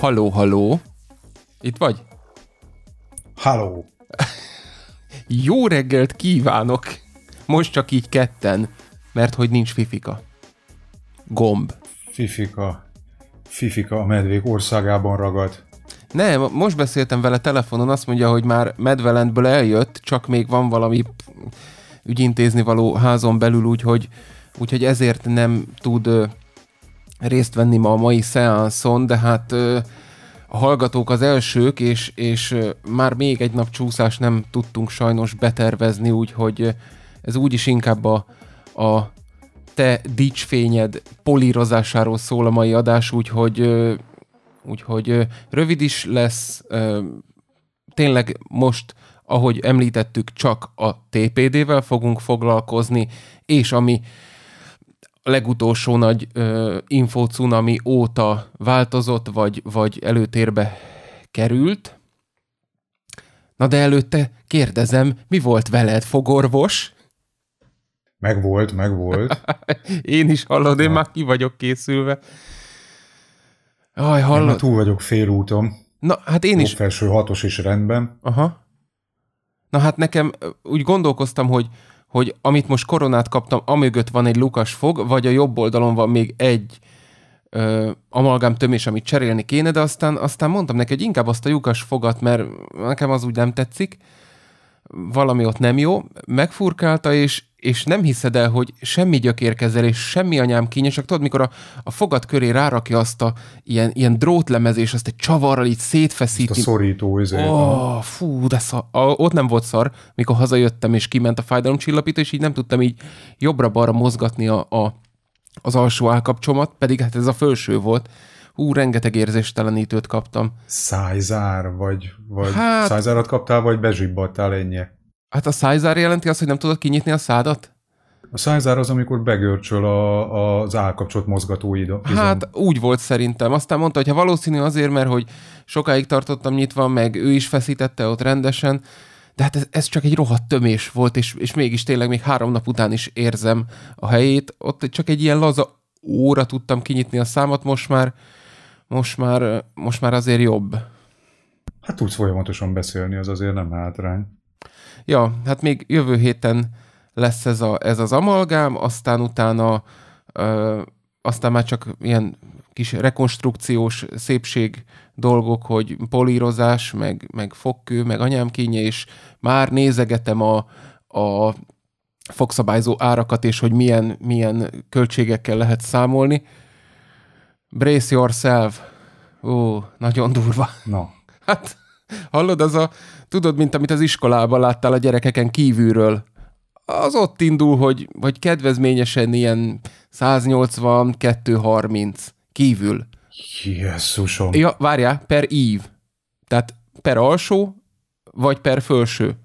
Halló, halló! Itt vagy? Halló! Jó reggelt kívánok! Most csak így ketten, mert hogy nincs fifika. Gomb. Fifika a medvék országában ragad. Nem, most beszéltem vele telefonon, azt mondja, hogy már Medvelendből eljött, csak még van valami ügyintézni való házon belül, úgyhogy ezért nem tud részt venni ma a mai szeánszon, de hát a hallgatók az elsők, és már még egy nap csúszás nem tudtunk sajnos betervezni, úgyhogy ez úgyis inkább a te dicsfényed polírozásáról szól a mai adás, úgyhogy rövid is lesz. Tényleg most, ahogy említettük, csak a TPD-vel fogunk foglalkozni, és ami a legutolsó nagy infócunami óta változott, vagy előtérbe került. Na de előtte kérdezem, mi volt veled, fogorvos? Megvolt. Én is hallod, én már ki vagyok készülve. Aj, hallod. Én túl vagyok félúton. Na, hát én is. Felső hatos is rendben. Aha. Na hát nekem úgy gondolkoztam, hogy amit most koronát kaptam, amögött van egy lukas fog, vagy a jobb oldalon van még egy amalgám tömés, amit cserélni kéne, de aztán mondtam neki, hogy inkább azt a lyukas fogat, mert nekem az úgy nem tetszik. Valami ott nem jó. Megfurkálta, és nem hiszed el, hogy semmi gyökérkezelés, semmi anyám kínja, csak tudod, mikor a fogad köré rárakja azt a ilyen drótlemez, és azt egy csavarral így szétfeszíti. Ezt a szorító izé. Oh, fú, de ott nem volt szar, mikor hazajöttem, és kiment a fájdalomcsillapító, és így nem tudtam így jobbra-balra mozgatni az alsó állkapcsomat, pedig hát ez a felső volt. Hú, rengeteg érzéstelenítőt kaptam. Szájzár, vagy hát... szájzárat kaptál, vagy bezsibbadtál ennyi? Hát a szájzár jelenti azt, hogy nem tudod kinyitni a szádat? A szájzár az, amikor begörcsöl az állkapcsolt mozgatóidon. Hát úgy volt szerintem. Aztán mondta, hogy ha valószínű azért, mert hogy sokáig tartottam nyitva, meg ő is feszítette ott rendesen, de hát ez csak egy rohadt tömés volt, és mégis tényleg még 3 nap után is érzem a helyét. Ott csak egy ilyen laza óra tudtam kinyitni a számat, most már azért jobb. Hát tudsz folyamatosan beszélni, az azért nem hátrány. Ja, hát még jövő héten lesz ez az amalgám, aztán utána már csak ilyen kis rekonstrukciós szépség dolgok, hogy polírozás, meg fogkő, meg anyámkínje, és már nézegetem a fogszabályzó árakat, és hogy milyen költségekkel lehet számolni. Brace yourself. Ó, nagyon durva. No. Hát... Hallod, tudod, mint amit az iskolában láttál a gyerekeken kívülről. Az ott indul, hogy kedvezményesen ilyen 180-230 kívül. Jézusom. Ja, várjál, per ív. Tehát per alsó, vagy per felső.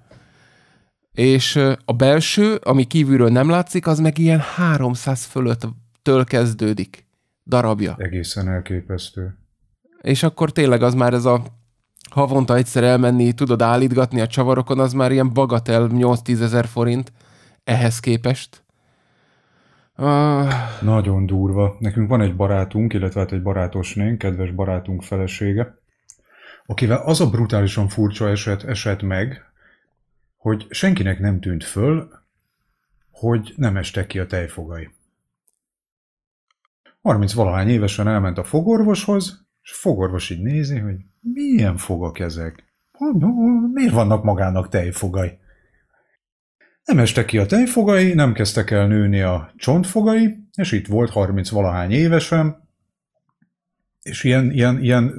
És a belső, ami kívülről nem látszik, az meg ilyen 300 fölöttől kezdődik. Darabja. Egészen elképesztő. És akkor tényleg az már ez a havonta egyszer elmenni, tudod állítgatni a csavarokon, az már ilyen bagatel 8-10 ezer forint ehhez képest. Nagyon durva. Nekünk van egy barátunk, illetve hát egy barátosnénk, kedves barátunk felesége, akivel az a brutálisan furcsa esett meg, hogy senkinek nem tűnt föl, hogy nem estek ki a tejfogai. 30-valahány évesen elment a fogorvoshoz, és a fogorvos így nézi, hogy milyen fogak ezek? Miért vannak magának tejfogai? Nem estek ki a tejfogai, nem kezdtek el nőni a csontfogai, és itt volt 30-valahány évesen, és ilyen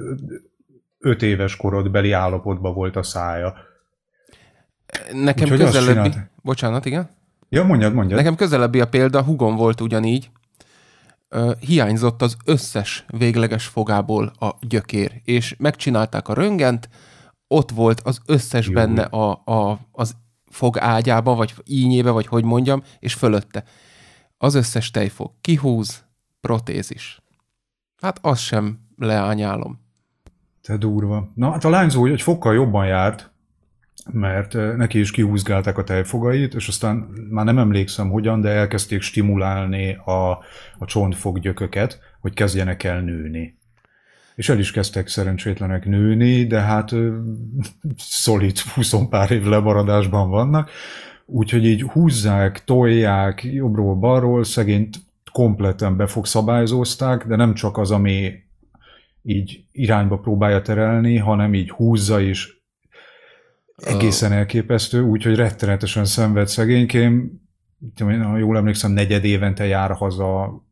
5 éves korodbeli állapotban volt a szája. Nekem közelebbi... Bocsánat, igen? Ja, mondjad. Nekem közelebbi a példa, hugom volt ugyanígy. Hiányzott az összes végleges fogából a gyökér, és megcsinálták a röntgent, ott volt az összes jó. Benne az fog ágyába, vagy ínyébe, vagy hogy mondjam, és fölötte. Az összes tejfog kihúz, protézis. Hát az sem leányálom. Te durva. Na, hát a lányzó egy fokkal jobban járt, mert neki is kihúzgálták a tejfogait, és aztán már nem emlékszem hogyan, de elkezdték stimulálni a csontfoggyököket, hogy kezdjenek el nőni. És el is kezdtek szerencsétlenek nőni, de hát szolid 20 pár év lemaradásban vannak, úgyhogy így húzzák, tolják, jobbról-balról, szegényt kompletten befogszabályozták, de nem csak az, ami így irányba próbálja terelni, hanem így húzza is, egészen elképesztő, úgyhogy rettenetesen szenved szegénykém. Ha jól emlékszem, 4 évente jár haza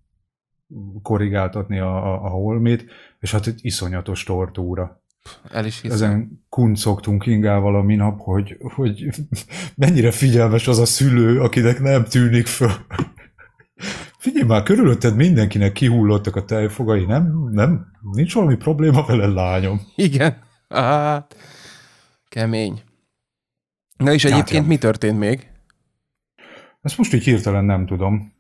korrigáltatni a holmét, és hát egy iszonyatos tortúra. El is hiszem. Ezen kuncogtunk Ingával a minap, hogy mennyire figyelmes az a szülő, akinek nem tűnik föl. Figyelj már, körülötted mindenkinek kihullottak a tejfogai, nem? Nincs valami probléma vele, lányom. Igen. Hát, kemény. Na és egyébként mi történt még? Ezt most így hirtelen nem tudom.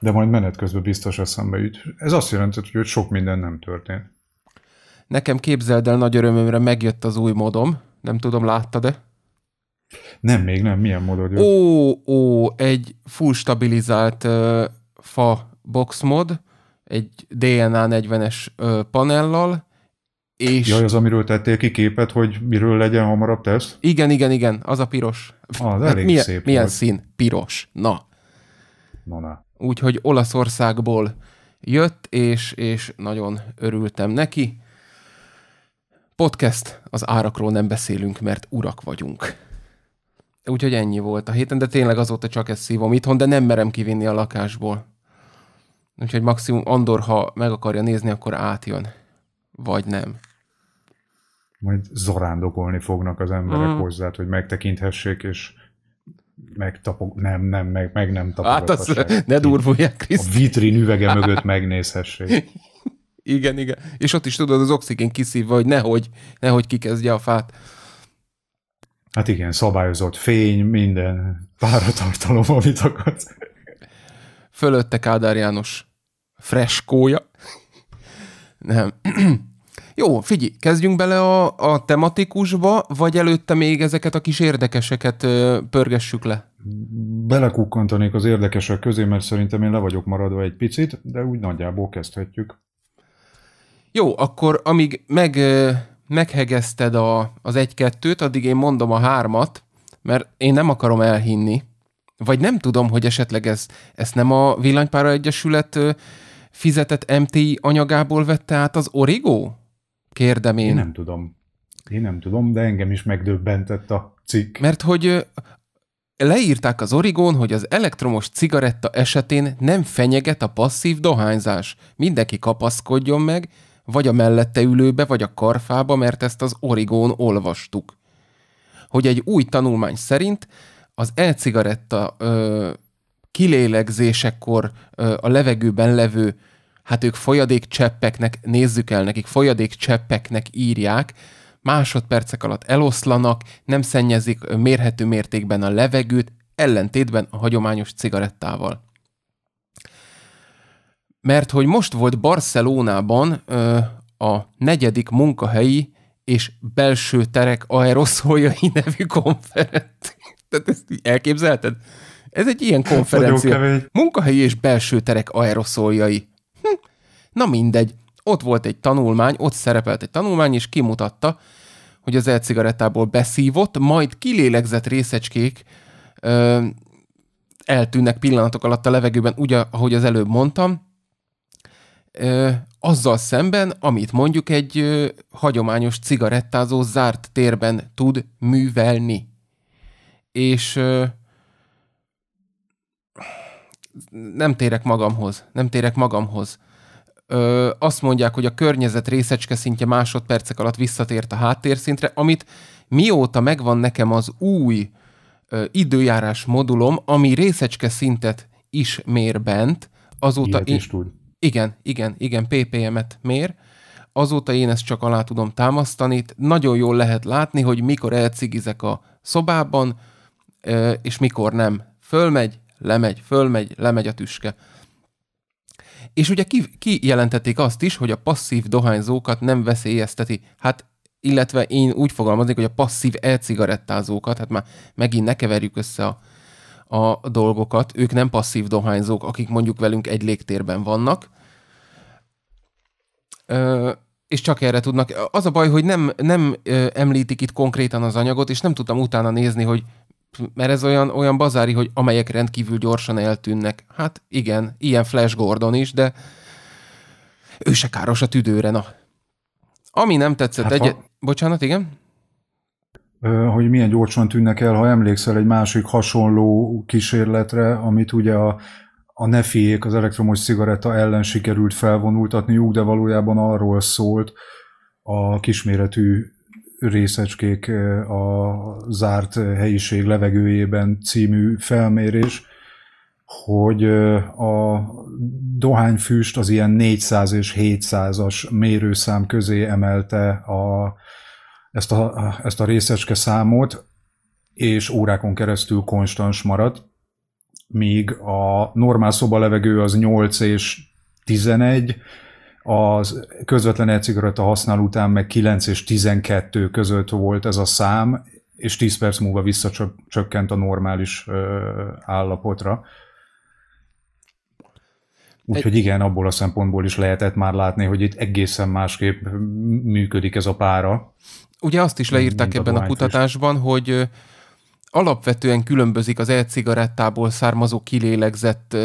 De majd menet közben biztos eszembe jut. Ez azt jelenti, hogy sok minden nem történt. Nekem, képzeld el, nagy örömömre megjött az új modom. Nem tudom, láttad-e? Nem, még nem. Milyen modod jött? Egy full stabilizált fa boxmod, egy DNA 40-es panellal, és... Jaj, az, amiről tettél ki képet, hogy miről legyen hamarabb teszt? Igen, az a piros. Az elég milyen, szép. Milyen szín? Piros. Na. Úgyhogy Olaszországból jött, és nagyon örültem neki. Podcast, az árakról nem beszélünk, mert urak vagyunk. Úgyhogy ennyi volt a héten, de tényleg azóta csak ezt szívom itthon, de nem merem kivinni a lakásból. Úgyhogy maximum Andor, ha meg akarja nézni, akkor átjön. Vagy nem. Majd zarándokolni fognak az emberek hozzád, hogy megtekinthessék, és meg nem tapogathassák. Hát azt ne durvulják, Kriszti. A vitrin üvege mögött megnézhessék. Igen. És ott is tudod, az oxigén kiszívva, hogy nehogy kikezdje a fát. Hát igen, szabályozott fény, minden páratartalom, amit akarsz. Fölötte Kádár János freskója. Nem. Jó, figyelj, kezdjünk bele a tematikusba, vagy előtte még ezeket a kis érdekeseket pörgessük le? Belekukkantanék az érdekesek közé, mert szerintem én le vagyok maradva egy picit, de úgy nagyjából kezdhetjük. Jó, akkor amíg meghegezted az 1-2-t, addig én mondom a 3-at, mert én nem akarom elhinni, vagy nem tudom, hogy esetleg ez nem a Villanypára Egyesület fizetett MTI anyagából vette át az Origo? Kérdem én. Én nem tudom, de engem is megdöbbentett a cikk. Mert hogy leírták az Origón, hogy az elektromos cigaretta esetén nem fenyeget a passzív dohányzás. Mindenki kapaszkodjon meg, vagy a mellette ülőbe, vagy a karfába, mert ezt az Origón olvastuk. Hogy egy új tanulmány szerint az e-cigaretta kilélegzésekor a levegőben levő, hát ők folyadékcseppeknek, nézzük el nekik, folyadékcseppeknek írják, másodpercek alatt eloszlanak, nem szennyezik mérhető mértékben a levegőt, ellentétben a hagyományos cigarettával. Mert hogy most volt Barcelonában a 4. munkahelyi és belső terek aeroszóljai nevű konferencia. Tehát ezt elképzelted? Ez egy ilyen konferencia. Munkahelyi és belső terek aeroszóljai. Na mindegy. Ott volt egy tanulmány, ott szerepelt egy tanulmány, és kimutatta, hogy az e-cigarettából beszívott, majd kilélegzett részecskék eltűnnek pillanatok alatt a levegőben, úgy, ahogy az előbb mondtam, azzal szemben, amit mondjuk egy hagyományos cigarettázó zárt térben tud művelni. És... Nem térek magamhoz. Azt mondják, hogy a környezet részecske szintje másodpercek alatt visszatért a háttérszintre, amit mióta megvan nekem az új időjárás modulom, ami részecske szintet is mér bent, azóta én... Igen, ppm-et mér. Azóta én ezt csak alá tudom támasztani. Nagyon jól lehet látni, hogy mikor elcigizek a szobában, és mikor nem. Fölmegy, lemegy, fölmegy, lemegy a tüske. És ugye kijelentették azt is, hogy a passzív dohányzókat nem veszélyezteti. Hát, illetve én úgy fogalmaznék, hogy a passzív e-cigarettázókat, hát már megint ne keverjük össze a dolgokat, ők nem passzív dohányzók, akik mondjuk velünk egy légtérben vannak. És csak erre tudnak. Az a baj, hogy nem említik itt konkrétan az anyagot, és nem tudtam utána nézni, hogy mert ez olyan bazári, hogy amelyek rendkívül gyorsan eltűnnek. Hát igen, ilyen Flash Gordon is, de ő se káros a tüdőre, na. Ami nem tetszett, hát bocsánat, igen? Hogy milyen gyorsan tűnnek el, ha emlékszel egy másik hasonló kísérletre, amit ugye a nefiék az elektromos cigaretta ellen sikerült felvonultatniuk, de valójában arról szólt a kisméretű részecskék a zárt helyiség levegőjében című felmérés, hogy a dohányfüst az ilyen 400 és 700-as mérőszám közé emelte ezt a részecske számot, és órákon keresztül konstans maradt, míg a normál szobalevegő az 8 és 11, az közvetlen e-cigaretta használ után meg 9 és 12 között volt ez a szám, és 10 perc múlva visszacsökkent a normális állapotra. Úgyhogy igen, abból a szempontból is lehetett már látni, hogy itt egészen másképp működik ez a pára. Ugye azt is leírták ebben a kutatásban, hogy alapvetően különbözik az e-cigarettából származó kilélegzett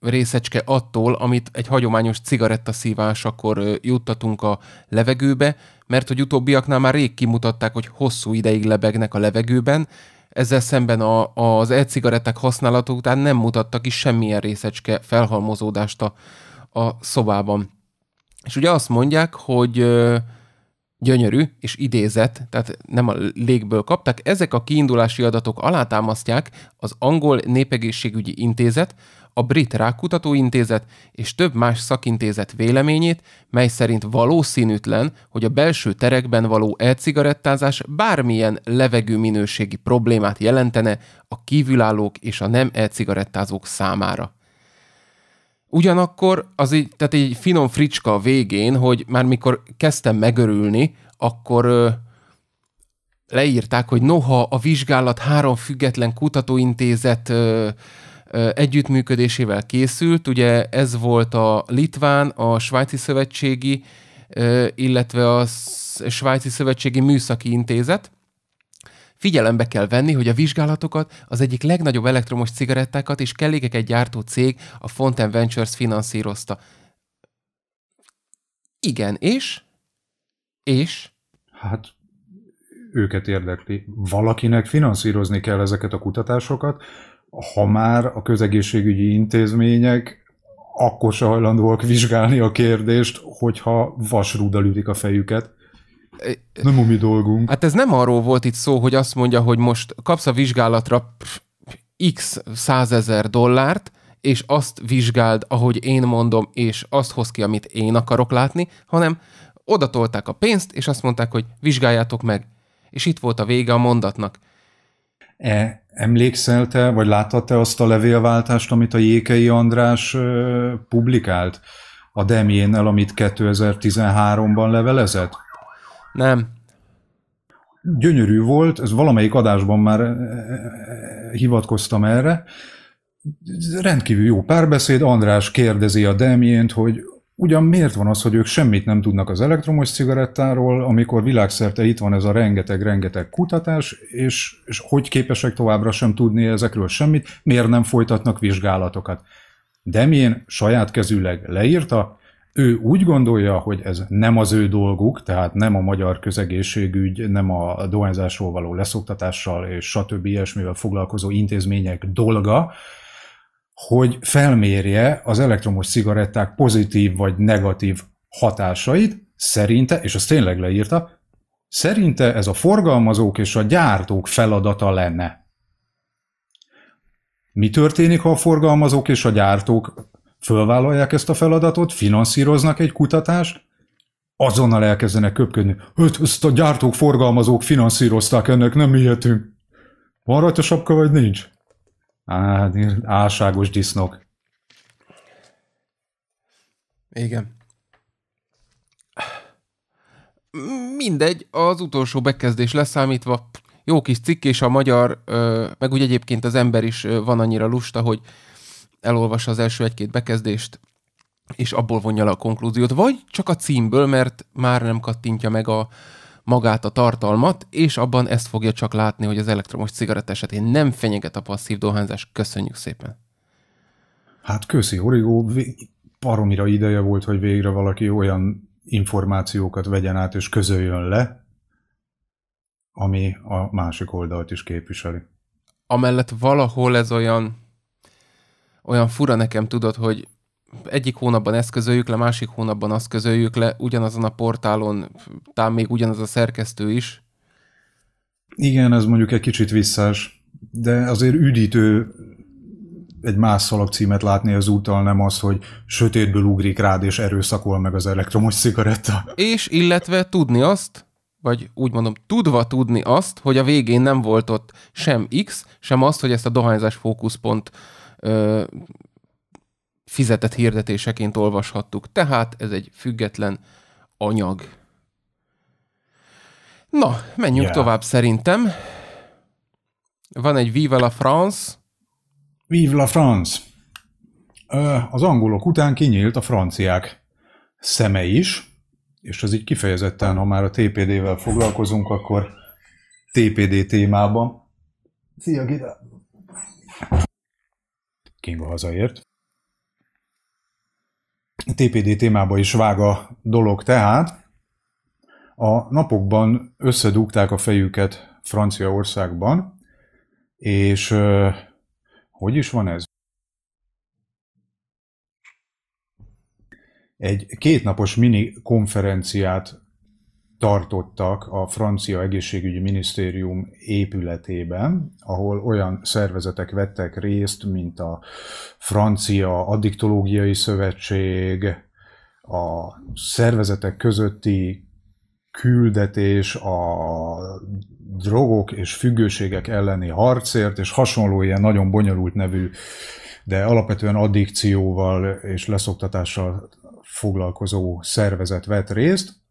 részecske attól, amit egy hagyományos cigarettaszívásakor juttatunk a levegőbe, mert hogy utóbbiaknál már rég kimutatták, hogy hosszú ideig lebegnek a levegőben, ezzel szemben az e-cigaretták használata után nem mutattak ki semmilyen részecske felhalmozódást a szobában. És ugye azt mondják, hogy gyönyörű és idézet, tehát nem a légből kapták, ezek a kiindulási adatok alátámasztják az Angol Népegészségügyi Intézet, a Brit Rákkutatóintézet és több más szakintézet véleményét, mely szerint valószínűtlen, hogy a belső terekben való e-cigarettázás bármilyen levegőminőségi problémát jelentene a kívülállók és a nem e-cigarettázók számára. Ugyanakkor az így, tehát egy finom fricska a végén, hogy már mikor kezdtem megörülni, akkor leírták, hogy noha a vizsgálat 3 független kutatóintézet együttműködésével készült, ugye ez volt a litván, a svájci szövetségi, illetve a svájci szövetségi műszaki intézet. Figyelembe kell venni, hogy a vizsgálatokat az egyik legnagyobb elektromos cigarettákat és kellékeket gyártó cég, a Fountain Ventures finanszírozta. Igen, és? És? Hát őket érdekli. Valakinek finanszírozni kell ezeket a kutatásokat, ha már a közegészségügyi intézmények akkor se hajlandóak vizsgálni a kérdést, hogyha vasrúddal ütik a fejüket. Nem a mi dolgunk. Hát ez nem arról volt itt szó, hogy azt mondja, hogy most kapsz a vizsgálatra x 100 000 dollárt, és azt vizsgáld, ahogy én mondom, és azt hoz ki, amit én akarok látni, hanem odatolták a pénzt, és azt mondták, hogy vizsgáljátok meg. És itt volt a vége a mondatnak. Emlékszel te, vagy láttad te azt a levélváltást, amit a Jékei András publikált a Demjénnel, amit 2013-ban levelezett? Nem. Gyönyörű volt, ez valamelyik adásban már hivatkoztam erre. Rendkívül jó párbeszéd, András kérdezi a Demjént, hogy ugyan miért van az, hogy ők semmit nem tudnak az elektromos cigarettáról, amikor világszerte itt van ez a rengeteg kutatás, és hogy képesek továbbra sem tudni ezekről semmit, miért nem folytatnak vizsgálatokat. Demjén saját kezűleg leírta, ő úgy gondolja, hogy ez nem az ő dolguk, tehát nem a magyar közegészségügy, nem a dohányzásról való leszoktatással és stb. Ilyesmivel foglalkozó intézmények dolga, hogy felmérje az elektromos cigaretták pozitív vagy negatív hatásait, szerinte, és azt tényleg leírta, szerinte ez a forgalmazók és a gyártók feladata lenne. Mi történik, ha a forgalmazók és a gyártók fölvállalják ezt a feladatot, finanszíroznak egy kutatást, azonnal elkezdenek köpködni. Ezt a gyártók, forgalmazók finanszírozták, ennek nem hihetünk. Van rajta sapka, vagy nincs? Álságos disznok. Igen. Mindegy, az utolsó bekezdés leszámítva, jó kis cikk, és a magyar, meg úgy egyébként az ember is van annyira lusta, hogy elolvassa az első egy-két bekezdést, és abból vonja le a konklúziót, vagy csak a címből, mert már nem kattintja meg a magát a tartalmat, és abban ezt fogja csak látni, hogy az elektromos cigaretta esetén nem fenyeget a passzív dohányzás. Köszönjük szépen! Hát köszi, Origó, baromira ideje volt, hogy végre valaki olyan információkat vegyen át és közöljön le, ami a másik oldalt is képviseli. Amellett valahol ez olyan fura nekem, tudod, hogy egyik hónapban ezt közöljük le, másik hónapban azt közöljük le, ugyanazon a portálon, talán még ugyanaz a szerkesztő is. Igen, ez mondjuk egy kicsit visszás, de azért üdítő egy más szalagcímet látni az úttal, nem az, hogy sötétből ugrik rád és erőszakol meg az elektromos cigaretta. És illetve tudni azt, vagy úgy mondom, tudva tudni azt, hogy a végén nem volt ott sem X, sem azt, hogy ezt a dohányzás fókuszpont fizetett hirdetéseként olvashattuk. Tehát ez egy független anyag. Na, menjünk tovább szerintem. Van egy Vive la France. Vive la France. Az angolok után kinyílt a franciák szeme is, és ez így kifejezetten, ha már a TPD-vel foglalkozunk, akkor TPD témában. Szia, Gita! Kinga hazaért. TPD témába is vág a dolog tehát. A napokban összedugták a fejüket Franciaországban, és hogy is van ez? Egy kétnapos mini konferenciát tartottak a francia egészségügyi minisztérium épületében, ahol olyan szervezetek vettek részt, mint a Francia Addiktológiai Szövetség, a szervezetek közötti küldetés, a drogok és függőségek elleni harcért, és hasonló ilyen nagyon bonyolult nevű, de alapvetően addikcióval és leszoktatással foglalkozó szervezet vett részt,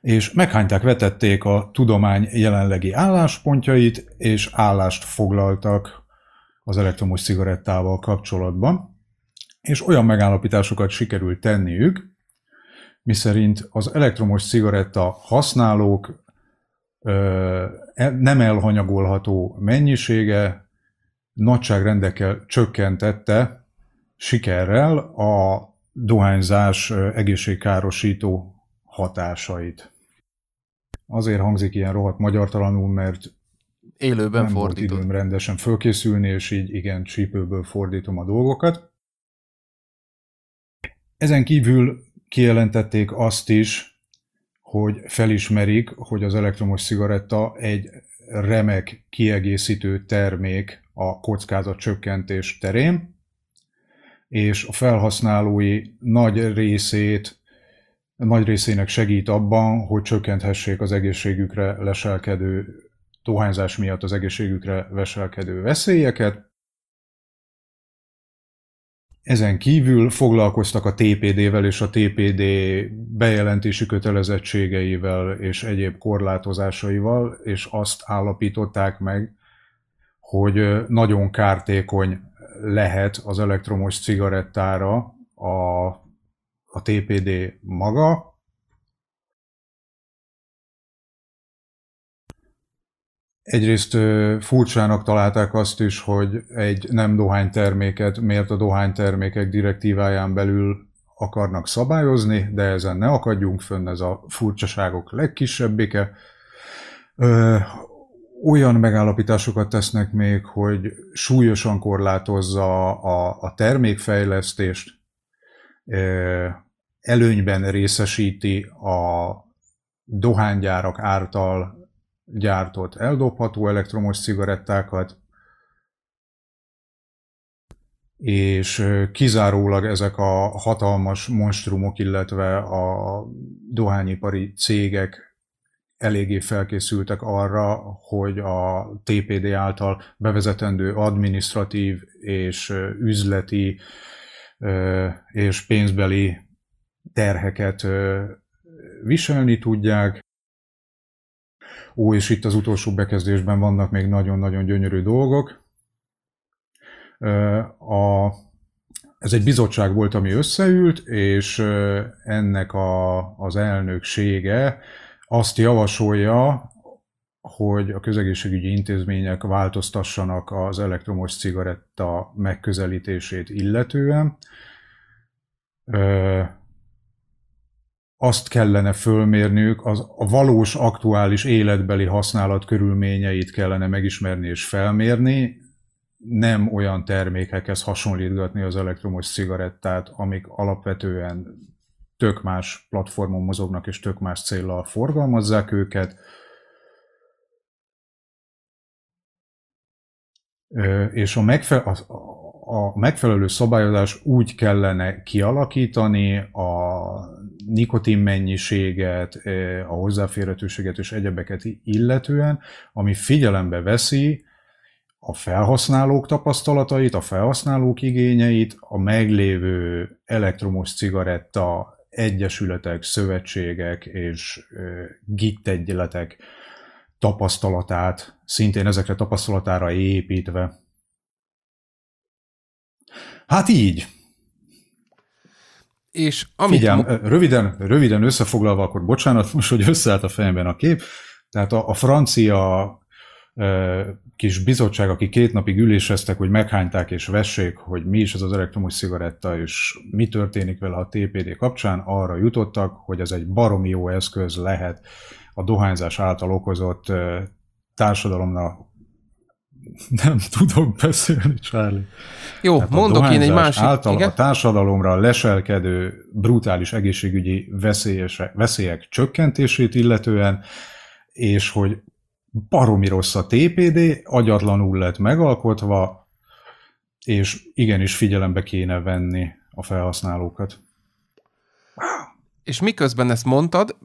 és meghányták, vetették a tudomány jelenlegi álláspontjait, és állást foglaltak az elektromos cigarettával kapcsolatban, és olyan megállapításokat sikerült tenniük, miszerint az elektromos cigaretta használók nem elhanyagolható mennyisége nagyságrendekkel csökkentette sikerrel a dohányzás egészségkárosító hatásait. Azért hangzik ilyen rohadt magyartalanul, mert élőben nem volt időm rendesen fölkészülni, és így igen, csípőből fordítom a dolgokat. Ezen kívül kijelentették azt is, hogy felismerik, hogy az elektromos cigaretta egy remek kiegészítő termék a kockázatcsökkentés terén, és a felhasználói nagy részének segít abban, hogy csökkenthessék az egészségükre leselkedő dohányzás miatt az egészségükre leselkedő veszélyeket. Ezen kívül foglalkoztak a TPD-vel és a TPD bejelentési kötelezettségeivel és egyéb korlátozásaival, és azt állapították meg, hogy nagyon kártékony lehet az elektromos cigarettára a TPD maga. Egyrészt furcsának találták azt is, hogy egy nem dohányterméket miért a dohánytermékek direktíváján belül akarnak szabályozni, de ezen ne akadjunk fönn, ez a furcsaságok legkisebbike. Olyan megállapításokat tesznek még, hogy súlyosan korlátozza a termékfejlesztést, előnyben részesíti a dohánygyárak által gyártott eldobható elektromos cigarettákat, és kizárólag ezek a hatalmas monstrumok, illetve a dohányipari cégek eléggé felkészültek arra, hogy a TPD által bevezetendő adminisztratív és üzleti és pénzbeli terheket viselni tudják. Ó, és itt az utolsó bekezdésben vannak még nagyon-nagyon gyönyörű dolgok. Ez egy bizottság volt, ami összeült, és ennek az elnöksége azt javasolja, hogy a közegészségügyi intézmények változtassanak az elektromos cigaretta megközelítését illetően. Azt kellene fölmérniük, a valós aktuális életbeli használat körülményeit kellene megismerni és felmérni, nem olyan termékekhez hasonlítgatni az elektromos cigarettát, amik alapvetően tök más platformon mozognak és tök más céllal forgalmazzák őket. És a megfelelő szabályozás úgy kellene kialakítani a nikotin mennyiséget, a hozzáférhetőséget és egyebeket illetően, ami figyelembe veszi a felhasználók tapasztalatait, a felhasználók igényeit, a meglévő elektromos cigaretta egyesületek, szövetségek és gittegyletek tapasztalatát, szintén ezekre tapasztalatára építve. Hát így. És röviden összefoglalva, akkor bocsánat most, hogy összeállt a fejemben a kép. Tehát a francia kis bizottság, aki 2 napig üléseztek, hogy meghányták és vessék, hogy mi is ez az elektromos cigaretta, és mi történik vele a TPD kapcsán, arra jutottak, hogy ez egy baromi jó eszköz lehet a dohányzás által okozott társadalomnak. Nem tudok beszélni, Charlie. Jó, tehát mondok én egy másik. Által igen? A társadalomra leselkedő brutális egészségügyi veszélyek csökkentését illetően, és hogy baromi rossz a TPD, agyatlanul lett megalkotva, és igenis figyelembe kéne venni a felhasználókat. És miközben ezt mondtad,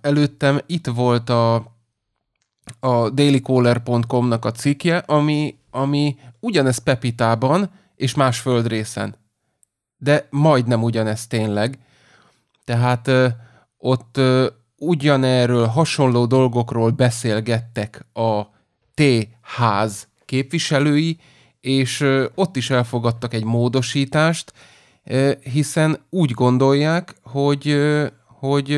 előttem itt volt a dailycaller.com-nak a cikkje, ami ugyanez Pepitában és más földrészen. De majdnem ugyanez tényleg. Tehát ott ugyanerről hasonló dolgokról beszélgettek a T-ház képviselői, és ott is elfogadtak egy módosítást, hiszen úgy gondolják, hogy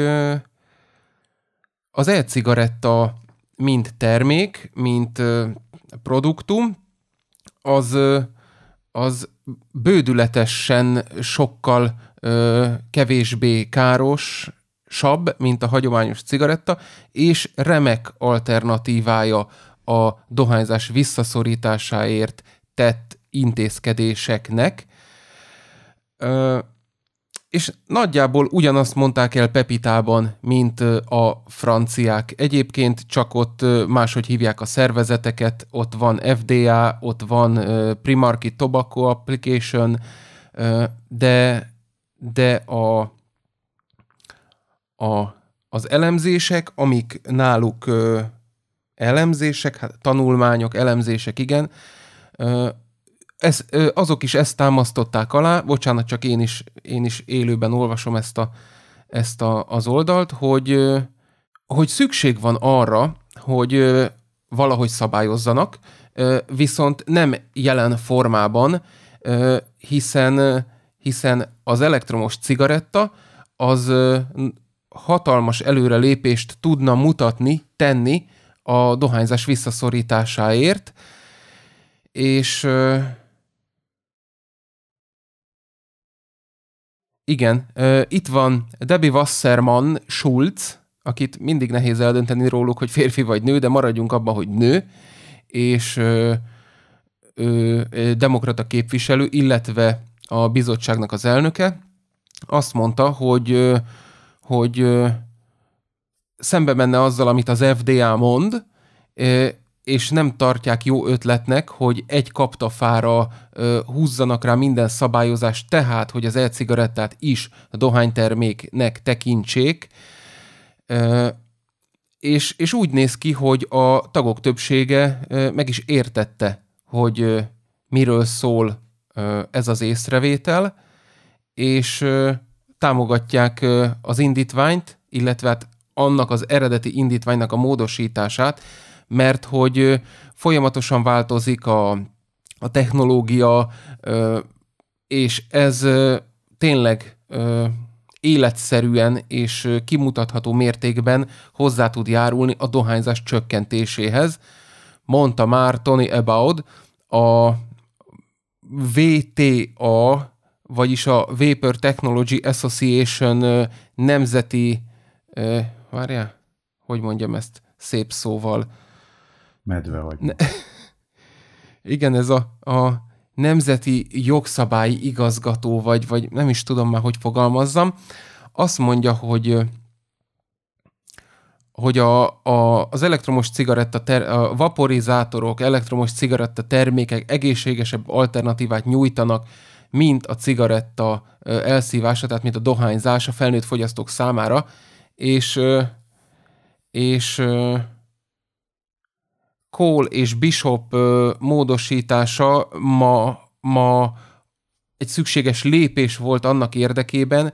az e-cigaretta mint termék, mint produktum, az bődületesen sokkal kevésbé károsabb, mint a hagyományos cigaretta, és remek alternatívája a dohányzás visszaszorításáért tett intézkedéseknek. És nagyjából ugyanazt mondták el Pepitában, mint a franciák. Egyébként csak ott máshogy hívják a szervezeteket, ott van FDA, ott van Premarket Tobacco Application, de az elemzések, amik náluk tanulmányok, elemzések, igen, azok is ezt támasztották alá, bocsánat, csak én is élőben olvasom ezt az oldalt, hogy szükség van arra, hogy valahogy szabályozzanak, viszont nem jelen formában, hiszen az elektromos cigaretta az hatalmas előrelépést tudna mutatni, tenni a dohányzás visszaszorításáért, és igen, itt van Debbie Wasserman Schulz, akit mindig nehéz eldönteni róluk, hogy férfi vagy nő, de maradjunk abban, hogy nő, és demokrata képviselő, illetve a bizottságnak az elnöke. Azt mondta, hogy szembe menne azzal, amit az FDA mond, és nem tartják jó ötletnek, hogy egy kaptafára húzzanak rá minden szabályozást, tehát, hogy az e-cigarettát is a dohányterméknek tekintsék. És úgy néz ki, hogy a tagok többsége meg is értette, hogy miről szól ez az észrevétel, és támogatják az indítványt, illetve hát annak az eredeti indítványnak a módosítását, mert hogy folyamatosan változik a technológia, és ez tényleg életszerűen és kimutatható mértékben hozzá tud járulni a dohányzás csökkentéséhez. Mondta már Tony Abboud, a VTA, vagyis a Vapor Technology Association nemzeti, várjál, hogy mondjam ezt szép szóval? Medve vagy. Igen, ez a nemzeti jogszabályi igazgató, vagy nem is tudom már, hogy fogalmazzam. Azt mondja, hogy az elektromos cigaretta, a vaporizátorok, elektromos cigaretta termékek egészségesebb alternatívát nyújtanak, mint a cigaretta elszívása, tehát mint a dohányzás a felnőtt fogyasztók számára, és Cole és Bishop módosítása ma egy szükséges lépés volt annak érdekében,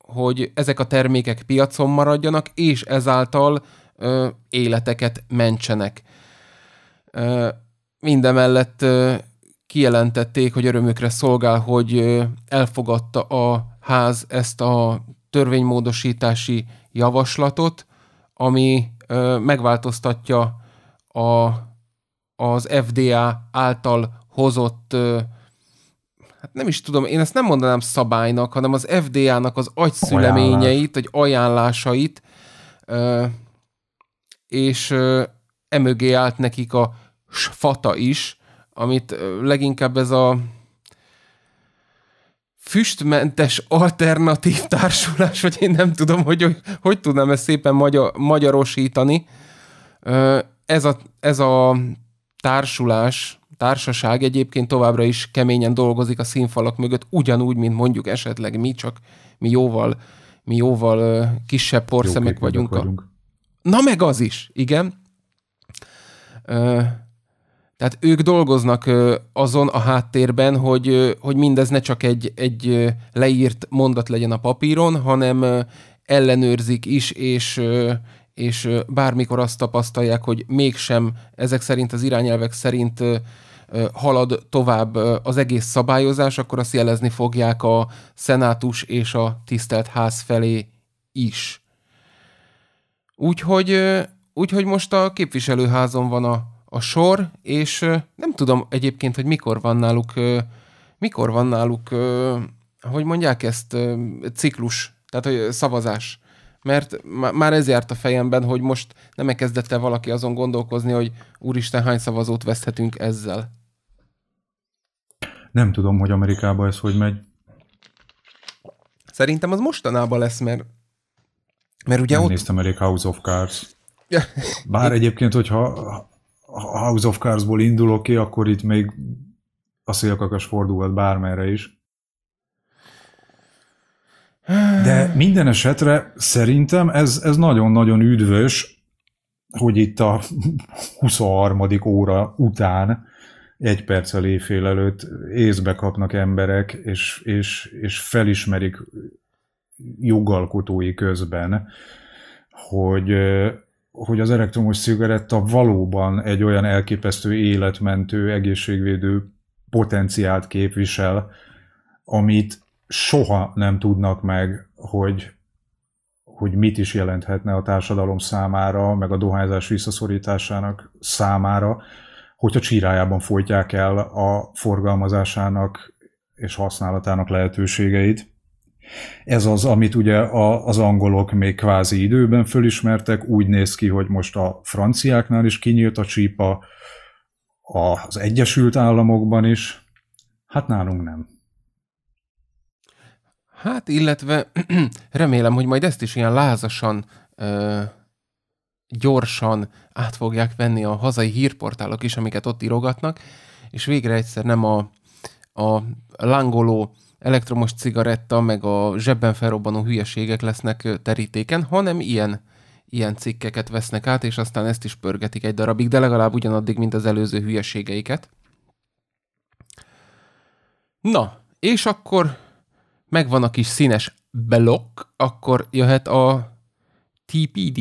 hogy ezek a termékek piacon maradjanak, és ezáltal életeket mentsenek. Mindemellett kijelentették, hogy örömükre szolgál, hogy elfogadta a ház ezt a törvénymódosítási javaslatot, ami megváltoztatja az FDA által hozott, hát nem is tudom, én ezt nem mondanám szabálynak, hanem az FDA-nak az agyszüleményeit, vagy ajánlásait, és emögé állt nekik a SFATA is, amit leginkább ez a füstmentes alternatív társulás, vagy én nem tudom, hogy tudnám ezt szépen magyarosítani. Ez a társaság egyébként továbbra is keményen dolgozik a színfalak mögött, ugyanúgy, mint mondjuk esetleg mi, csak mi jóval kisebb porszemek vagyunk. Na meg az is, igen. Tehát ők dolgoznak azon a háttérben, hogy mindez ne csak egy leírt mondat legyen a papíron, hanem ellenőrzik is, és bármikor azt tapasztalják, hogy mégsem ezek szerint, az irányelvek szerint halad tovább az egész szabályozás, akkor azt jelezni fogják a szenátus és a tisztelt ház felé is. Úgyhogy most a képviselőházon van a sor, és nem tudom egyébként, hogy mikor van náluk, hogy mondják ezt, ciklus, tehát hogy szavazás. Mert már ez járt a fejemben, hogy most nem kezdett el valaki azon gondolkozni, hogy úristen, hány szavazót veszthetünk ezzel. Nem tudom, hogy Amerikában ez hogy megy. Szerintem az mostanában lesz, mert ugye nem ott... Néztem elég House of Cards. Bár egyébként, hogyha House of Cards-ból indulok ki, akkor itt még a szélkakas fordulhat bármerre is. De minden esetre szerintem ez nagyon-nagyon üdvös, hogy itt a 23. óra után, egy perccel éjfél előtt észbe kapnak emberek, és felismerik jogalkotói közben, hogy az elektromos cigaretta valóban egy olyan elképesztő életmentő, egészségvédő potenciált képvisel, amit soha nem tudnak meg, hogy mit is jelenthetne a társadalom számára, meg a dohányzás visszaszorításának számára, hogyha csírájában folytják el a forgalmazásának és használatának lehetőségeit. Ez az, amit ugye az angolok még kvázi időben fölismertek, úgy néz ki, hogy most a franciáknál is kinyílt a csípa, az Egyesült Államokban is, hát nálunk nem. Hát, illetve remélem, hogy majd ezt is ilyen lázasan, gyorsan át fogják venni a hazai hírportálok is, amiket ott írogatnak, és végre egyszer nem a lángoló elektromos cigaretta, meg a zsebben felrobbanó hülyeségek lesznek terítéken, hanem ilyen cikkeket vesznek át, és aztán ezt is pörgetik egy darabig, de legalább ugyanaddig, mint az előző hülyeségeiket. Na, és akkor... megvan a kis színes blokk, akkor jöhet a TPD.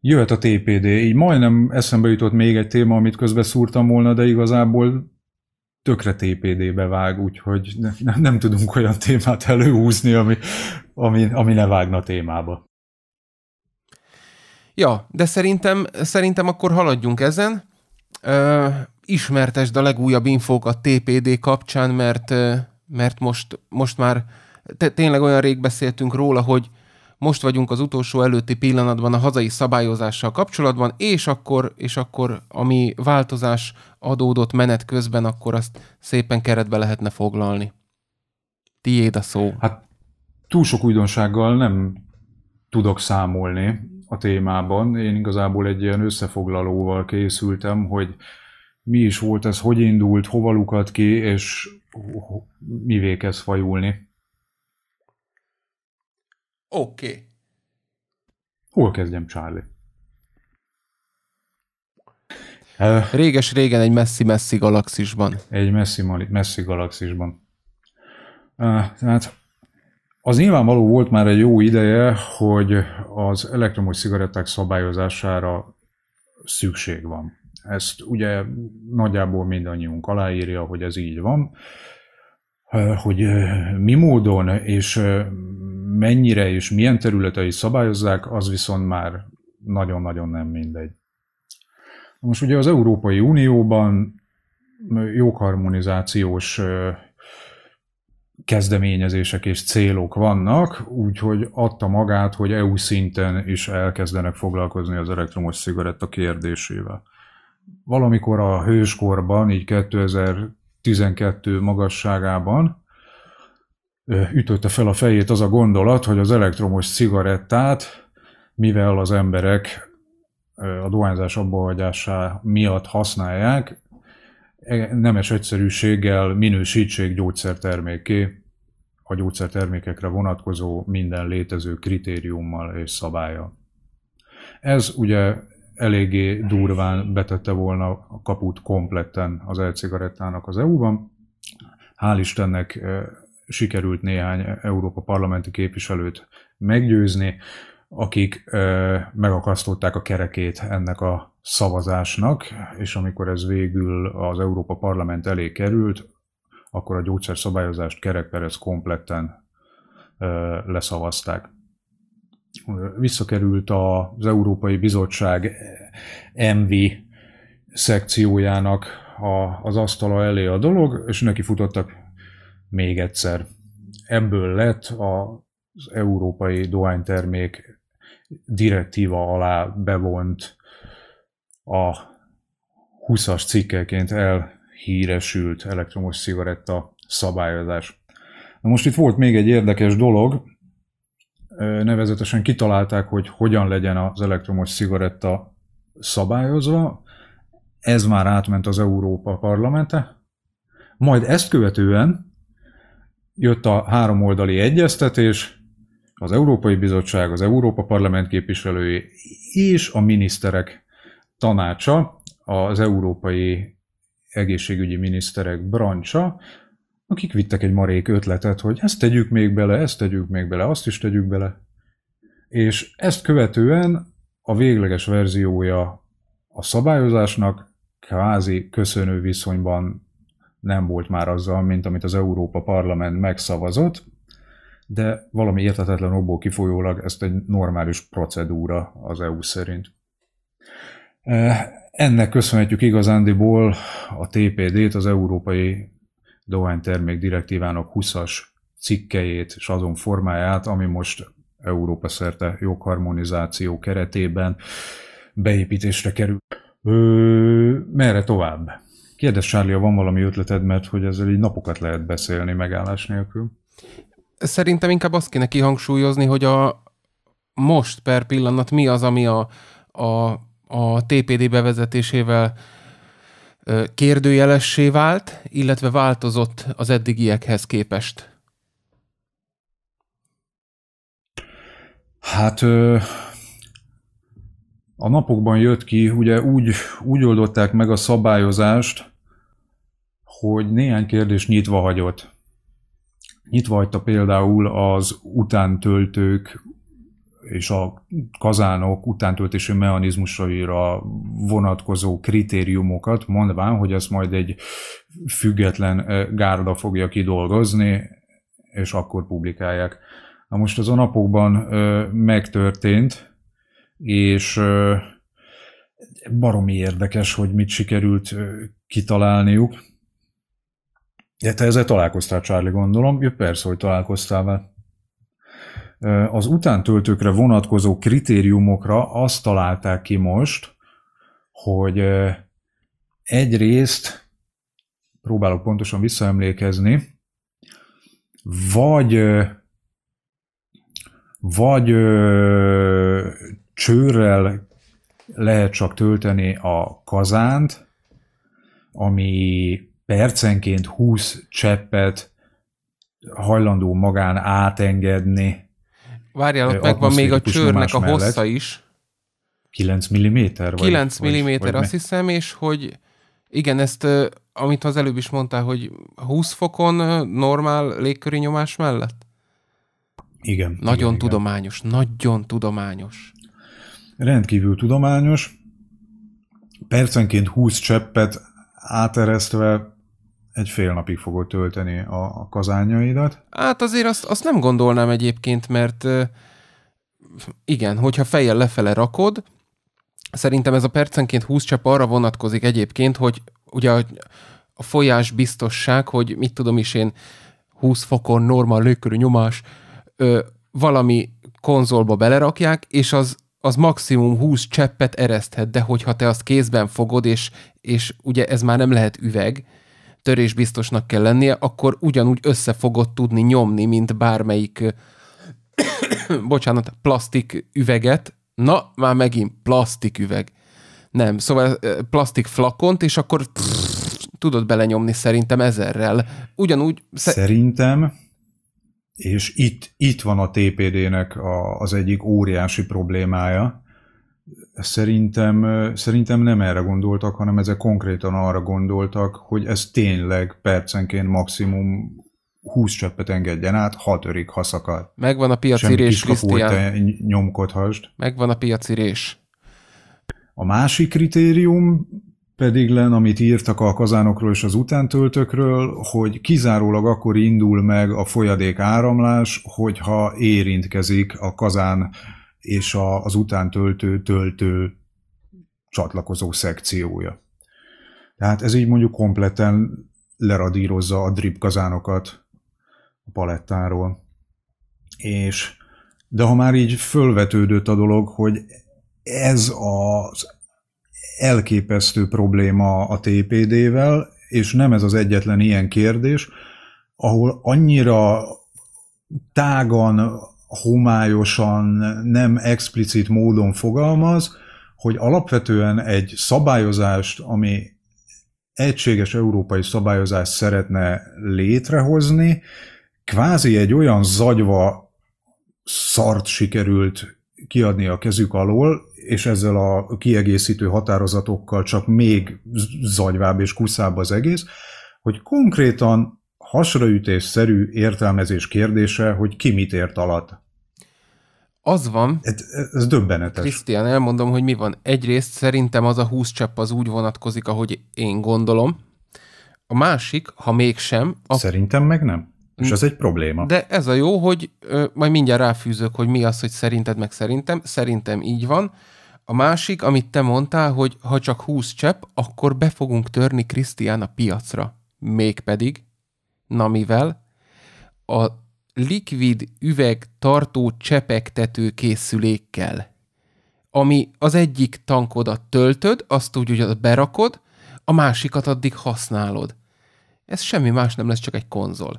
Jöhet a TPD, így majdnem eszembe jutott még egy téma, amit közbe szúrtam volna, de igazából tökre TPD-be vág, úgyhogy nem tudunk olyan témát előhúzni, ami ne vágna témába. Ja, de szerintem akkor haladjunk ezen. Ismertesd a legújabb infókat TPD kapcsán, mert most már tényleg olyan rég beszéltünk róla, hogy most vagyunk az utolsó előtti pillanatban a hazai szabályozással kapcsolatban, és akkor ami változás adódott menet közben, akkor azt szépen keretbe lehetne foglalni. Tiéd a szó. Hát túl sok újdonsággal nem tudok számolni a témában. Én igazából egy ilyen összefoglalóval készültem, hogy mi is volt ez, hogy indult, hova lukadt ki, és mivé kezd fajulni. Oké. Okay. Hol kezdjem, Charlie? Réges-régen egy messzi-messzi galaxisban. Egy messzi-messzi galaxisban. Tehát az nyilvánvaló volt már egy jó ideje, hogy az elektromos cigaretták szabályozására szükség van. Ezt ugye nagyjából mindannyiunk aláírja, hogy ez így van. Hogy mi módon és mennyire és milyen területei szabályozzák, az viszont már nagyon-nagyon nem mindegy. Most ugye az Európai Unióban jogharmonizációs kezdeményezések és célok vannak, úgyhogy adta magát, hogy EU szinten is elkezdenek foglalkozni az elektromos cigaretta kérdésével. Valamikor a hőskorban, így 2012 magasságában ütötte fel a fejét az a gondolat, hogy az elektromos cigarettát, mivel az emberek a dohányzás abbahagyása miatt használják, nemes egyszerűséggel minősítsék gyógyszertermékké a gyógyszertermékekre vonatkozó minden létező kritériummal és szabállyal. Ez ugye eléggé durván betette volna a kaput kompletten az e-cigarettának az EU-ban. Hál' Istennek sikerült néhány Európa parlamenti képviselőt meggyőzni, akik megakasztották a kerekét ennek a szavazásnak, és amikor ez végül az Európa Parlament elé került, akkor a gyógyszerszabályozást kerekperec kompletten leszavazták. Visszakerült az Európai Bizottság MV szekciójának az asztala elé a dolog, és neki futottak még egyszer. Ebből lett az Európai Dohánytermék Direktíva alá bevont, a 20-as cikkeként elhíresült elektromos cigaretta szabályozás. Na most itt volt még egy érdekes dolog, nevezetesen kitalálták, hogy hogyan legyen az elektromos cigaretta szabályozva, ez már átment az Európa Parlamente, majd ezt követően jött a háromoldali egyeztetés, az Európai Bizottság, az Európa Parlament képviselői és a miniszterek tanácsa, az európai egészségügyi miniszterek brancsa, akik vittek egy marék ötletet, hogy ezt tegyük még bele, azt is tegyük bele. És ezt követően a végleges verziója a szabályozásnak kvázi köszönő viszonyban nem volt már azzal, mint amit az Európa Parlament megszavazott, de valami érthetetlen okból kifolyólag ezt egy normális procedúra az EU szerint. Ennek köszönhetjük igazándiból a TPD-t, az Európai Dohánytermék Direktívának 20-as cikkejét és azon formáját, ami most Európa szerte jogharmonizáció keretében beépítésre kerül. Merre tovább? Kérdezz, Charlie, van valami ötleted, mert hogy ezzel így napokat lehet beszélni megállás nélkül? Szerintem inkább azt kéne kihangsúlyozni, hogy a most per pillanat mi az, ami a TPD bevezetésével kérdőjelessé vált, illetve változott az eddigiekhez képest. Hát a napokban jött ki, ugye úgy oldották meg a szabályozást, hogy néhány kérdés nyitva hagyott. Nyitva hagyta például az utántöltők és a kazánok utántöltési mechanizmusaira vonatkozó kritériumokat, mondván, hogy ezt majd egy független gárda fogja kidolgozni, és akkor publikálják. Na most ez a napokban megtörtént, és baromi érdekes, hogy mit sikerült kitalálniuk. Te ezzel találkoztál, Charlie, gondolom. Ja, persze, hogy találkoztál vele. Az utántöltőkre vonatkozó kritériumokra azt találták ki most, hogy egyrészt, próbálok pontosan visszaemlékezni, vagy csőrrel lehet csak tölteni a kazánt, ami percenként 20 cseppet hajlandó magán átengedni. Várjál, ott megvan még a csőrnek a hossza is. 9 mm? 9 mm, azt hiszem, és hogy igen, ezt, amit az előbb is mondtál, hogy 20 fokon normál légköri nyomás mellett? Igen. Nagyon tudományos, nagyon tudományos. Rendkívül tudományos. Percenként 20 cseppet áteresztve egy fél napig fogod tölteni a kazánjaidat. Hát azért azt nem gondolnám egyébként, mert igen, hogyha fejjel lefele rakod, szerintem ez a percenként 20 csepp arra vonatkozik egyébként, hogy ugye a folyás biztosság, hogy mit tudom is én, 20 fokon normál légkörű nyomás, valami konzolba belerakják, és az maximum 20 cseppet ereszthet, de hogyha te azt kézben fogod, és ugye ez már nem lehet üveg, törésbiztosnak kell lennie, akkor ugyanúgy össze fogod tudni nyomni, mint bármelyik bocsánat, plastik üveget. Na, már megint plastik üveg. Nem, szóval plastik flakont, és akkor tudod belenyomni szerintem ezerrel. Ugyanúgy... Szerintem, és itt van a TPD-nek az egyik óriási problémája. Szerintem nem erre gondoltak, hanem ezek konkrétan arra gondoltak, hogy ez tényleg percenként maximum 20 cseppet engedjen át, ha törik, ha szakad. Megvan a piaci rés, Krisztián. Nyomkodhasd. Megvan a piaci rés. A másik kritérium pedig len, amit írtak a kazánokról és az utántöltökről, hogy kizárólag akkor indul meg a folyadék áramlás, hogyha érintkezik a kazán és az utántöltő csatlakozó szekciója. Tehát ez így mondjuk kompletten leradírozza a drip kazánokat a palettáról. De ha már így fölvetődött a dolog, hogy ez az elképesztő probléma a TPD-vel, és nem ez az egyetlen ilyen kérdés, ahol annyira tágan, homályosan, nem explicit módon fogalmaz, hogy alapvetően egy szabályozást, ami egységes európai szabályozást szeretne létrehozni, kvázi egy olyan zagyva szart sikerült kiadni a kezük alól, és ezzel a kiegészítő határozatokkal csak még zagyvább és kuszább az egész, hogy konkrétan hasraütésszerű értelmezés kérdése, hogy ki mit ért alatt. Az van. Ez döbbenetes. Krisztián, elmondom, hogy mi van. Egyrészt szerintem az a 20 csepp az úgy vonatkozik, ahogy én gondolom. A másik, ha mégsem... Szerintem meg nem. És ez egy probléma. De ez a jó, hogy majd mindjárt ráfűzök, hogy mi az, hogy szerinted meg szerintem. Szerintem így van. A másik, amit te mondtál, hogy ha csak 20 csepp, akkor be fogunk törni, Krisztián, a piacra. Mégpedig... Na mivel? A likvid üveg tartó csepegtető készülékkel, ami az egyik tankodat töltöd, azt úgy, hogy berakod, a másikat addig használod. Ez semmi más nem lesz, csak egy konzol.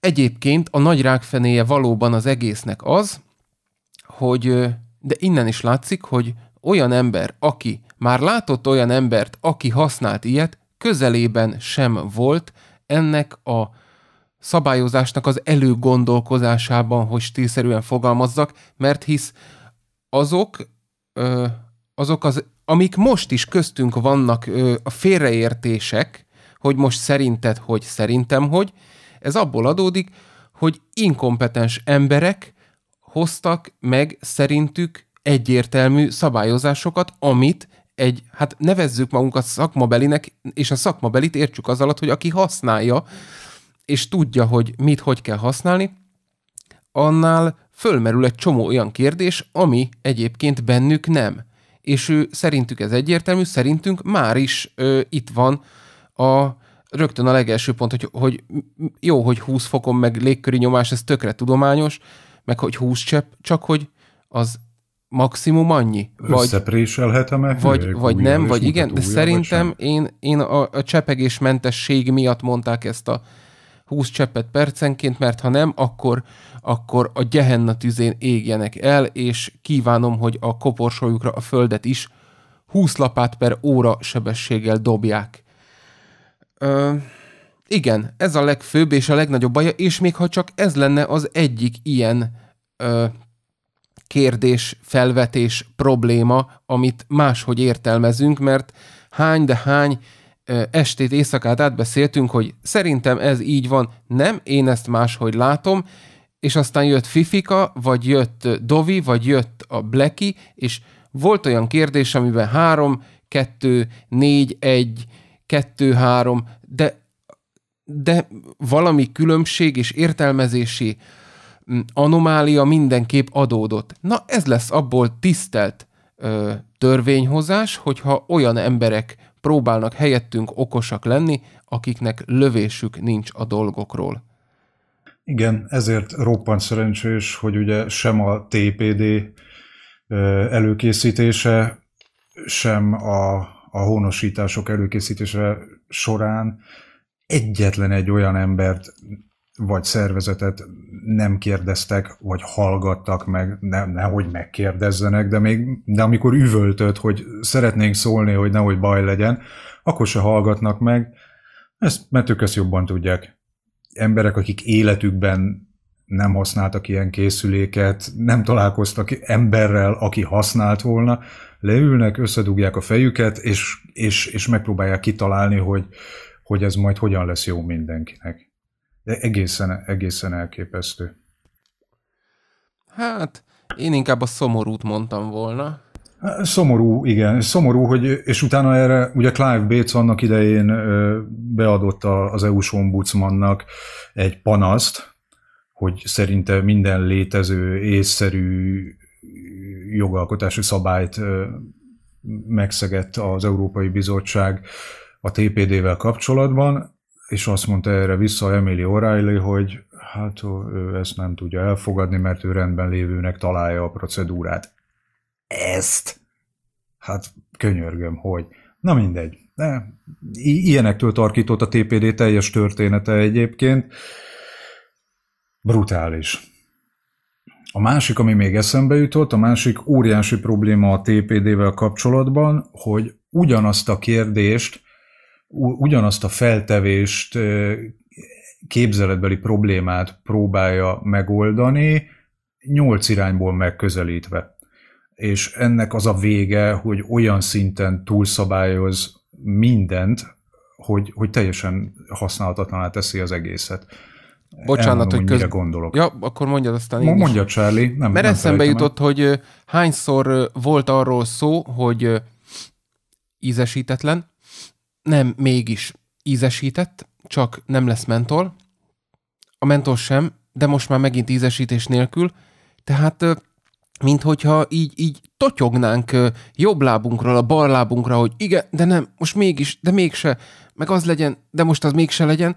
Egyébként a nagy rákfenéje valóban az egésznek az, hogy, de innen is látszik, hogy olyan ember, aki már látott olyan embert, aki használt ilyet, közelében sem volt ennek a szabályozásnak az előgondolkozásában, hogy stílszerűen fogalmazzak, mert hisz azok, amik most is köztünk vannak, a félreértések, hogy most szerinted, hogy szerintem, hogy, Ez abból adódik, hogy inkompetens emberek hoztak meg szerintük egyértelmű szabályozásokat, amit egy, hát nevezzük magunkat szakmabelinek, és a szakmabelit értsük az alatt, hogy aki használja, és tudja, hogy mit, hogy kell használni, annál fölmerül egy csomó olyan kérdés, ami egyébként bennük nem. És ő, szerintük ez egyértelmű, szerintünk már is itt van rögtön a legelső pont, hogy jó, hogy 20 fokon meg légköri nyomás, ez tökre tudományos, meg hogy 20 csepp, csak hogy az maximum annyi. Összepréselhetem-e? Vagy nem, vagy igen, de szerintem én a csepegésmentesség miatt mondták ezt a 20 cseppet percenként, mert ha nem, akkor a Gehenna tüzén égjenek el, és kívánom, hogy a koporsójukra a földet is 20 lapát per óra sebességgel dobják. Igen, ez a legfőbb és a legnagyobb baja, és még ha csak ez lenne az egyik ilyen kérdés, felvetés, probléma, amit máshogy értelmezünk, mert hány estét, éjszakát átbeszéltünk, hogy szerintem ez így van, nem, én ezt máshogy látom, és aztán jött Fifika, vagy jött Dovi, vagy jött a Blackie, és volt olyan kérdés, amiben 3, 2, 4, 1, 2, 3, de valami különbség és értelmezési anomália mindenképp adódott. Na, ez lesz abból tisztelt törvényhozás, hogyha olyan emberek próbálnak helyettünk okosak lenni, akiknek lövésük nincs a dolgokról. Igen, ezért roppant szerencsés, hogy ugye sem a TPD előkészítése, sem a honosítások előkészítése során egyetlen egy olyan embert vagy szervezetet nem kérdeztek, vagy hallgattak meg, nehogy megkérdezzenek, de amikor üvöltött, hogy szeretnénk szólni, hogy nehogy baj legyen, akkor se hallgatnak meg, mert ők ezt jobban tudják. Emberek, akik életükben nem használtak ilyen készüléket, nem találkoztak emberrel, aki használt volna, leülnek, összedugják a fejüket, és megpróbálják kitalálni, hogy ez majd hogyan lesz jó mindenkinek. De egészen elképesztő. Hát, én inkább a szomorút mondtam volna. Szomorú, igen. Szomorú, és utána erre ugye Clive Bates annak idején beadott az EU-s ombudsmannak egy panaszt, hogy szerinte minden létező, észszerű jogalkotási szabályt megszegett az Európai Bizottság a TPD-vel kapcsolatban, és azt mondta erre vissza Emily O'Reilly, hogy hát ő ezt nem tudja elfogadni, mert ő rendben lévőnek találja a procedúrát. Ezt? Hát könyörgöm, hogy. Na mindegy. De ilyenektől tarkított a TPD teljes története egyébként. Brutális. A másik, ami még eszembe jutott, a másik óriási probléma a TPD-vel kapcsolatban, hogy ugyanazt a kérdést, ugyanazt a feltevést, képzeletbeli problémát próbálja megoldani, 8 irányból megközelítve. És ennek az a vége, hogy olyan szinten túlszabályoz mindent, hogy teljesen használhatatlaná teszi az egészet. Bocsánat, elmondom, hogy mire gondolok. Ja, akkor mondjad aztán én is. Mondjad, Charlie. Mert eszembe jutott, hogy hányszor volt arról szó, hogy ízesítetlen, nem, mégis ízesített, csak nem lesz mentol. A mentol sem, de most már megint ízesítés nélkül. Tehát, minthogyha így totyognánk jobb lábunkról, a bal lábunkra, hogy igen, de nem, most mégis, de mégse, meg az legyen, de most az mégse legyen.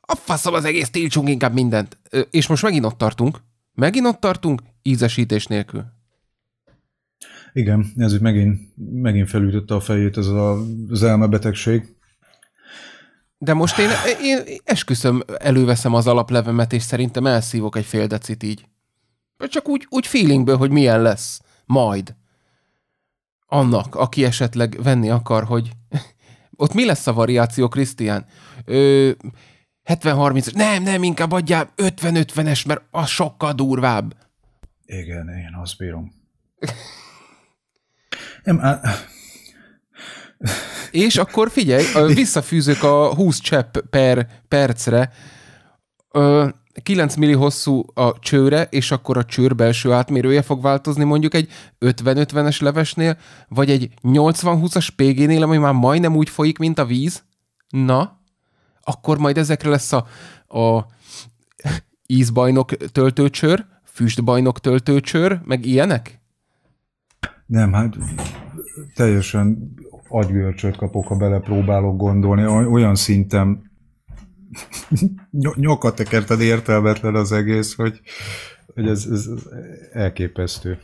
A faszom az egész, tiltsunk inkább mindent. És most megint ott tartunk, ízesítés nélkül. Igen, ez itt megint felütötte a fejét ez az elmebetegség. De most én esküszöm, előveszem az alaplevemet, és szerintem elszívok egy fél decit így. Csak úgy feelingből, hogy milyen lesz. Majd. Annak, aki esetleg venni akar, hogy... Ott mi lesz a variáció, Krisztián? 70-30... Nem, inkább adjál 50-50-es, mert az sokkal durvább. Igen, én azt bírom. Nem, És akkor figyelj, visszafűzök a 20 csepp per percre, 9 milli hosszú a csőre, és akkor a csőr belső átmérője fog változni mondjuk egy 50-50-es levesnél, vagy egy 80-20-as PG-nél, ami már majdnem úgy folyik, mint a víz. Na, akkor majd ezekre lesz a ízbajnok töltőcsőr, füstbajnok töltőcsőr, meg ilyenek? Nem, hát teljesen agygörcsöt kapok, ha belepróbálok gondolni. Olyan szinten nyokat tekerted, értelmetlen az egész, hogy ez elképesztő.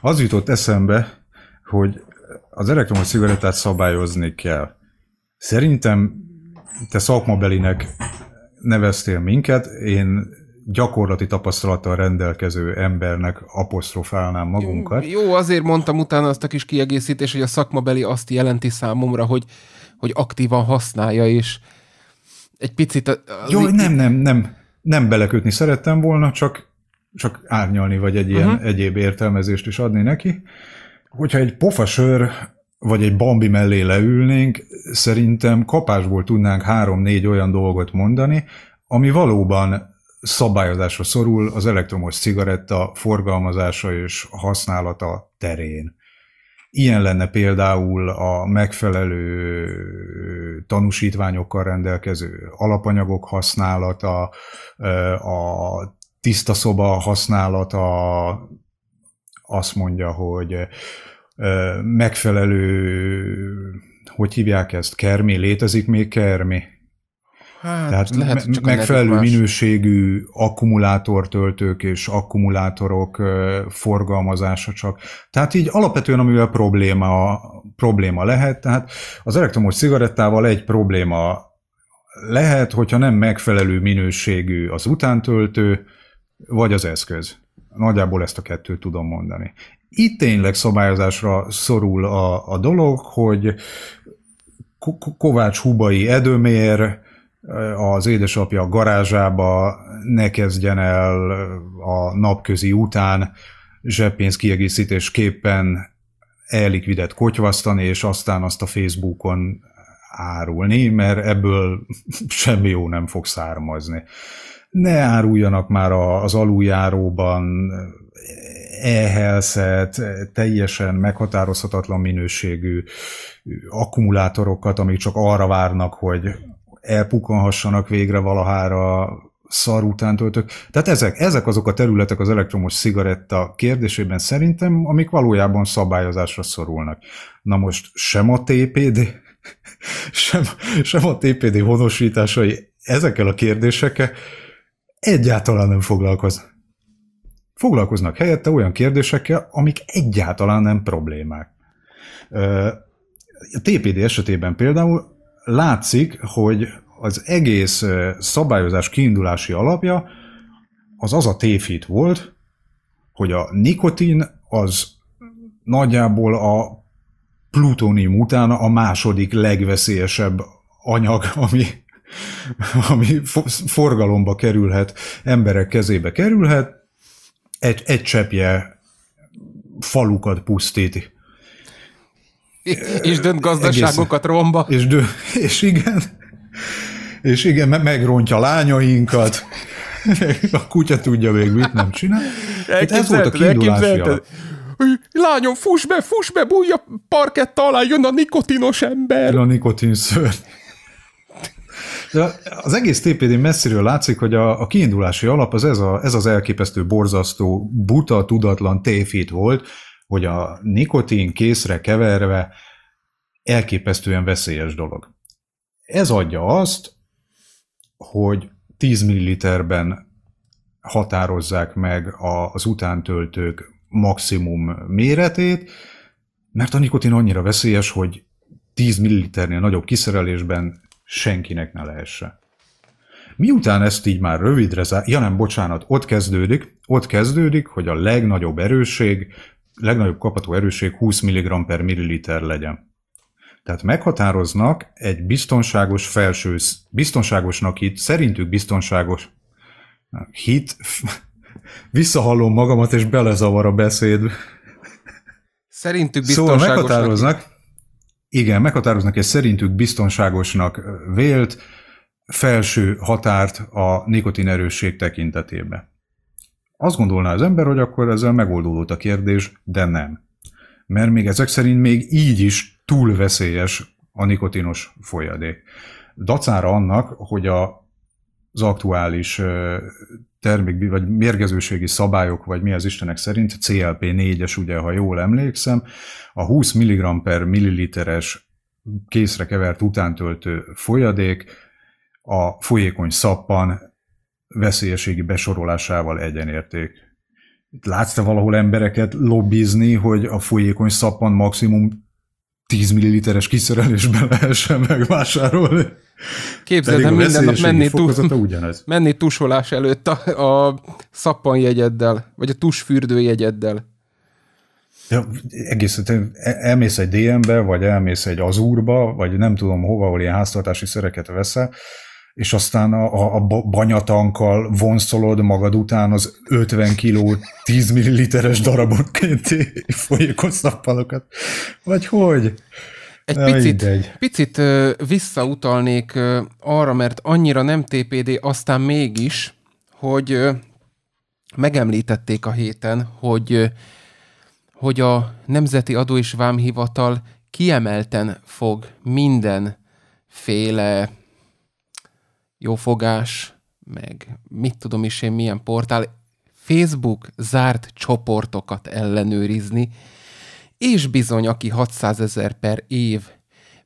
Az jutott eszembe, hogy az elektromos cigarettát szabályozni kell. Szerintem te szakmabelinek neveztél minket, én gyakorlati tapasztalattal rendelkező embernek apostrofálnám magunkat. Jó, azért mondtam utána azt a kis kiegészítést, hogy a szakmabeli azt jelenti számomra, hogy aktívan használja, és egy picit... Jó, nem belekötni szerettem volna, csak árnyalni, vagy egy ilyen egyéb értelmezést is adni neki. Hogyha egy pofasör vagy egy bambi mellé leülnénk, szerintem kapásból tudnánk 3-4 olyan dolgot mondani, ami valóban szabályozásra szorul az elektromos cigaretta forgalmazása és használata terén. Ilyen lenne például a megfelelő tanúsítványokkal rendelkező alapanyagok használata, a tiszta szoba használata, azt mondja, hogy megfelelő, hogy hívják ezt, kermi? Létezik még kermi? Hát, tehát lehet, csak megfelelő minőségű akkumulátortöltők és akkumulátorok forgalmazása csak. Tehát így alapvetően, amivel probléma lehet, tehát az elektromos cigarettával egy probléma lehet, hogyha nem megfelelő minőségű az utántöltő, vagy az eszköz. Nagyjából ezt a kettőt tudom mondani. Itt tényleg szabályozásra szorul a dolog, hogy Kovács Hubai Edomér az édesapja a garázsába ne kezdjen el a napközi után zseppénzkiegészítésképpen e-likvidet kotyvasztani, és aztán azt a Facebookon árulni, mert ebből semmi jó nem fog származni. Ne áruljanak már az aluljáróban e-health-et, teljesen meghatározhatatlan minőségű akkumulátorokat, amik csak arra várnak, hogy elpukkanhassanak végre valahára szar utántöltők. Tehát ezek azok a területek az elektromos cigaretta kérdésében szerintem, amik valójában szabályozásra szorulnak. Na most sem a TPD, sem a TPD honosításai ezekkel a kérdésekkel egyáltalán nem foglalkoznak. Foglalkoznak helyette olyan kérdésekkel, amik egyáltalán nem problémák. A TPD esetében például látszik, hogy az egész szabályozás kiindulási alapja az a tévhit volt, hogy a nikotin az nagyjából a plutónium után a második legveszélyesebb anyag, ami forgalomba kerülhet, emberek kezébe kerülhet, egy cseppje falukat pusztít. És dönt gazdaságokat romba. És igen, megrontja lányainkat. A kutya tudja még mit nem csinál. Ez volt a kiindulási alap. Lányom, fuss be, bújj a parkett alá, jön a nikotinos ember. Jön a nikotinszörny. De az egész TPD messziről látszik, hogy a kiindulási alap az ez az elképesztő, borzasztó, buta, tudatlan tévhit volt, hogy a nikotin készre keverve elképesztően veszélyes dolog. Ez adja azt, hogy 10 ml-ben határozzák meg az utántöltők maximum méretét, mert a nikotin annyira veszélyes, hogy 10 ml-nél nagyobb kiszerelésben senkinek ne lehesse. Miután ezt így már rövidre ott kezdődik, hogy a legnagyobb kapható erősség 20 mg per milliliter legyen. Tehát meghatároznak egy biztonságos felső, biztonságosnak hit, szerintük biztonságos hit, visszahallom magamat és belezavar a beszédbe. Szerintük biztonságosnak. Szóval meghatároznak, Igen, meghatároznak egy szerintük biztonságosnak vélt felső határt a nikotinerősség tekintetében. Azt gondolná az ember, hogy akkor ezzel megoldódott a kérdés, de nem. Mert még ezek szerint még így is túl veszélyes a nikotinos folyadék. Dacára annak, hogy az aktuális termék, vagy mérgezőségi szabályok, vagy mi az Istenek szerint, CLP-4-es, ugye, ha jól emlékszem, a 20 mg per milliliteres készre kevert utántöltő folyadék a folyékony szappan veszélyeségi besorolásával egyenérték. Látsz-e valahol embereket lobbizni, hogy a folyékony szappan maximum 10 ml-es kiszerelésben lehessen megvásárolni? Képzeld, hát minden nap menni tusolás előtt a szappanjegyeddel, vagy a tusfürdőjegyeddel. Ja, egészen elmész egy DM-be, vagy elmész egy Azurba, vagy nem tudom hova, ahol ilyen háztartási szereket veszel, és aztán a banyatankkal vonszolod magad után az 50 kiló, 10 milliliteres darabonkénti folyékony szappanokat. Vagy hogy? Egy picit visszautalnék arra, mert annyira nem TPD, aztán mégis, hogy megemlítették a héten, hogy a Nemzeti Adó és Vámhivatal kiemelten fog mindenféle jófogás, meg mit tudom is én milyen portál, Facebook zárt csoportokat ellenőrizni, és bizony, aki 600 000 per év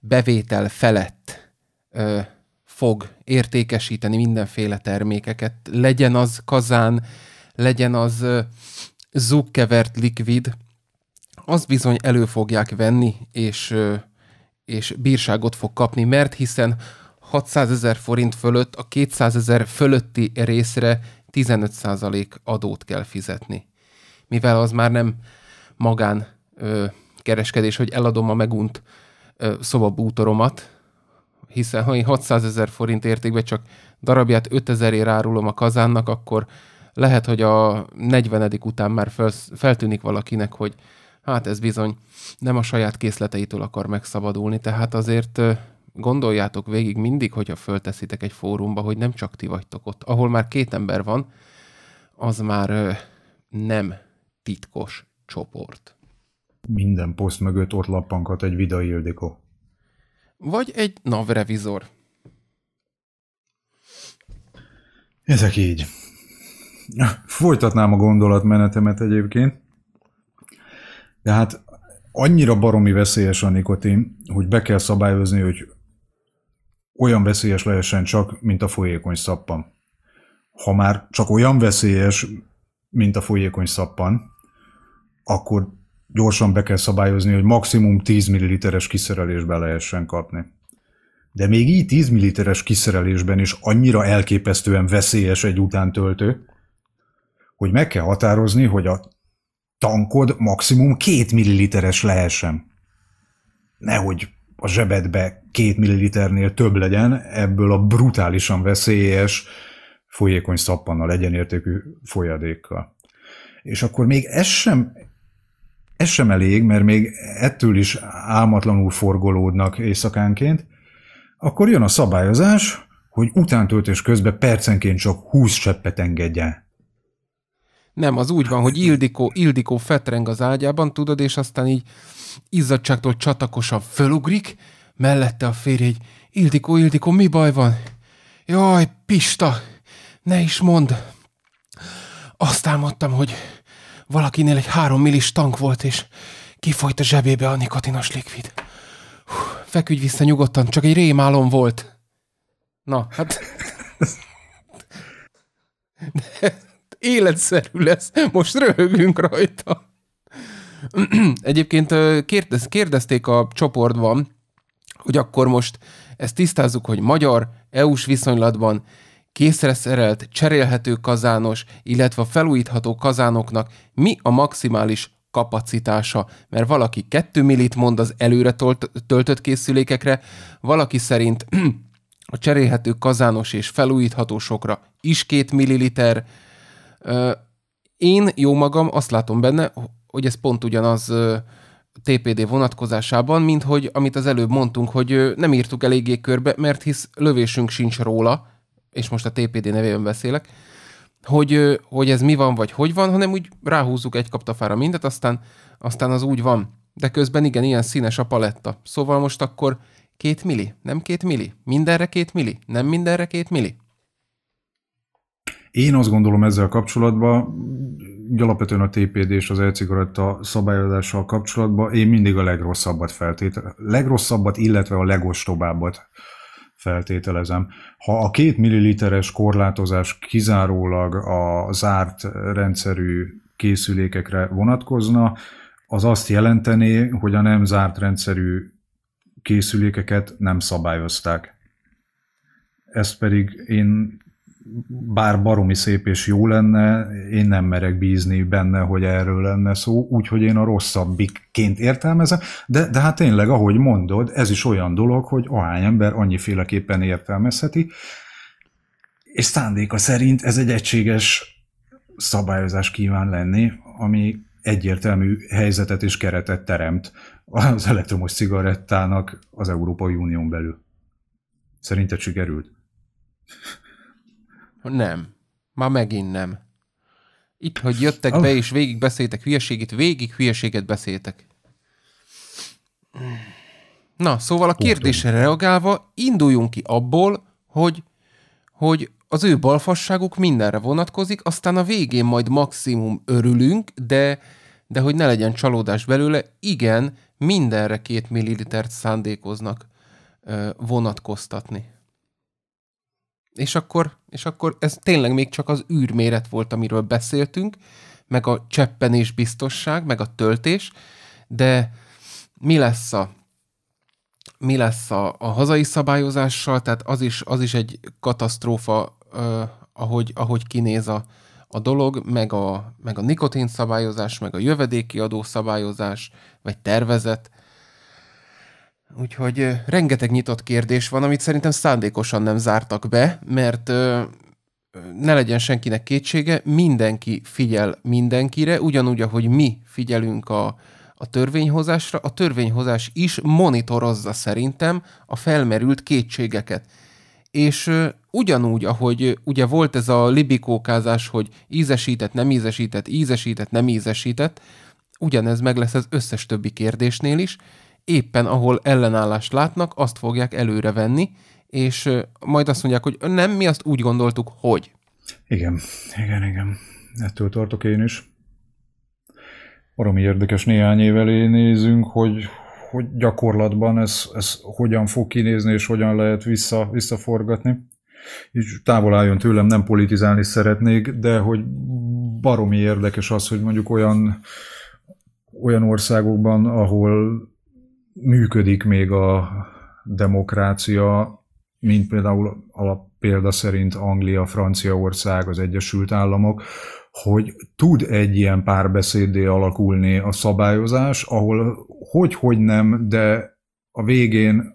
bevétel felett fog értékesíteni mindenféle termékeket, legyen az kazán, legyen az zugkevert likvid, azt bizony elő fogják venni, és bírságot fog kapni, mert hiszen 600 000 forint fölött a 200 000 fölötti részre 15% adót kell fizetni. Mivel az már nem magán kereskedés, hogy eladom a megunt szobabútoromat, hiszen ha én 600 000 forint értékben csak darabját 5000-ért árulom a kazánnak, akkor lehet, hogy a 40. után már feltűnik valakinek, hogy hát ez bizony nem a saját készleteitől akar megszabadulni, tehát azért gondoljátok végig mindig, hogyha fölteszitek egy fórumba, hogy nem csak ti vagytok ott. Ahol már két ember van, az már nem titkos csoport. Minden poszt mögött ott lappankat egy Vidai Ildikó. Vagy egy NAV-revizor. Ezek így. Folytatnám a gondolatmenetemet egyébként. De hát annyira baromi veszélyes a nikotin, hogy be kell szabályozni, hogy olyan veszélyes lehessen csak, mint a folyékony szappan. Ha már csak olyan veszélyes, mint a folyékony szappan, akkor gyorsan be kell szabályozni, hogy maximum 10 ml-es kiszerelésben lehessen kapni. De még így 10 ml-es kiszerelésben is annyira elképesztően veszélyes egy utántöltő, hogy meg kell határozni, hogy a tankod maximum 2 ml-es lehessen. Nehogy a zsebedbe 2 ml-nél több legyen, ebből a brutálisan veszélyes folyékony szappannal, egyenértékű folyadékkal. És akkor még ez sem elég, mert még ettől is álmatlanul forgolódnak éjszakánként, akkor jön a szabályozás, hogy utántöltés közben percenként csak 20 cseppet engedjen. Nem, az úgy van, hogy Ildikó fetreng az ágyában, tudod, és aztán így izzadságtól csatakosan fölugrik, mellette a férj egy, Ildikó, mi baj van? Jaj, Pista, ne is mondd. Azt álmodtam, hogy valakinél egy 3 millis tank volt, és kifolyt a zsebébe a nikotinos likvid. Hú, feküdj vissza nyugodtan, csak egy rémálom volt. Na, hát... életszerű lesz, most röhögünk rajta. Egyébként kérdezték a csoportban, hogy akkor most ezt tisztázzuk, hogy magyar, EU-s viszonylatban készre szerelt, cserélhető kazános, illetve felújítható kazánoknak mi a maximális kapacitása, mert valaki 2 millit mond az előre töltött készülékekre, valaki szerint a cserélhető kazános és felújíthatósokra is 2 milliliter. Én jó magam azt látom benne, hogy ez pont ugyanaz TPD vonatkozásában, mint hogy amit az előbb mondtunk, hogy nem írtuk eléggé körbe, mert hisz lövésünk sincs róla, és most a TPD nevében beszélek, hogy ez mi van, vagy hogy van, hanem úgy ráhúzzuk egy kaptafára mindet, aztán az úgy van. De közben igen, ilyen színes a paletta. Szóval most akkor 2 milli, nem 2 milli, mindenre 2 milli, nem mindenre 2 milli. Én azt gondolom ezzel kapcsolatban, alapvetően a TPD és az e-cigaretta szabályozással kapcsolatban én mindig a legrosszabbat, illetve a legostobábbat feltételezem. Ha a 2 milliliteres korlátozás kizárólag a zárt rendszerű készülékekre vonatkozna, az azt jelentené, hogy a nem zárt rendszerű készülékeket nem szabályozták. Ezt pedig én, bár baromi szép és jó lenne, én nem merek bízni benne, hogy erről lenne szó, úgyhogy én a rosszabbikként értelmezem, de hát tényleg, ahogy mondod, ez is olyan dolog, hogy ahány ember annyiféleképpen értelmezheti, és szándéka szerint ez egy egységes szabályozás kíván lenni, ami egyértelmű helyzetet és keretet teremt az elektromos cigarettának az Európai Unión belül. Szerinted sikerült? Nem. Már megint nem. Itt, hogy jöttek be és végig hülyeséget beszéltek. Na, szóval a kérdésre reagálva induljunk ki abból, hogy az ő balfasságuk mindenre vonatkozik, aztán a végén majd maximum örülünk, de hogy ne legyen csalódás belőle, igen, mindenre 2 millilitert szándékoznak vonatkoztatni. És akkor ez tényleg még csak az űrméret volt, amiről beszéltünk, meg a cseppenés biztosság, meg a töltés, de mi lesz a hazai szabályozással, tehát az is egy katasztrófa, ahogy kinéz a dolog, meg a nikotén szabályozás, meg a jövedéki adó szabályozás, vagy tervezet. Úgyhogy rengeteg nyitott kérdés van, amit szerintem szándékosan nem zártak be, mert ne legyen senkinek kétsége, mindenki figyel mindenkire, ugyanúgy, ahogy mi figyelünk a törvényhozásra, a törvényhozás is monitorozza szerintem a felmerült kétségeket. És ugyanúgy, ahogy ugye volt ez a libikókázás, hogy ízesített, nem ízesített, ugyanez meg lesz az összes többi kérdésnél is. Éppen ahol ellenállást látnak, azt fogják előrevenni, és majd azt mondják, hogy nem, mi azt úgy gondoltuk, hogy. Igen. Ettől tartok én is. Baromi érdekes néhány év elé nézünk, hogy gyakorlatban ez hogyan fog kinézni, és hogyan lehet visszaforgatni. És távol álljon tőlem, nem politizálni szeretnék, de hogy baromi érdekes az, hogy mondjuk olyan országokban, ahol működik még a demokrácia, mint például példa szerint Anglia, Franciaország, az Egyesült Államok, hogy tud egy ilyen párbeszéddé alakulni a szabályozás, ahol hogy nem, de a végén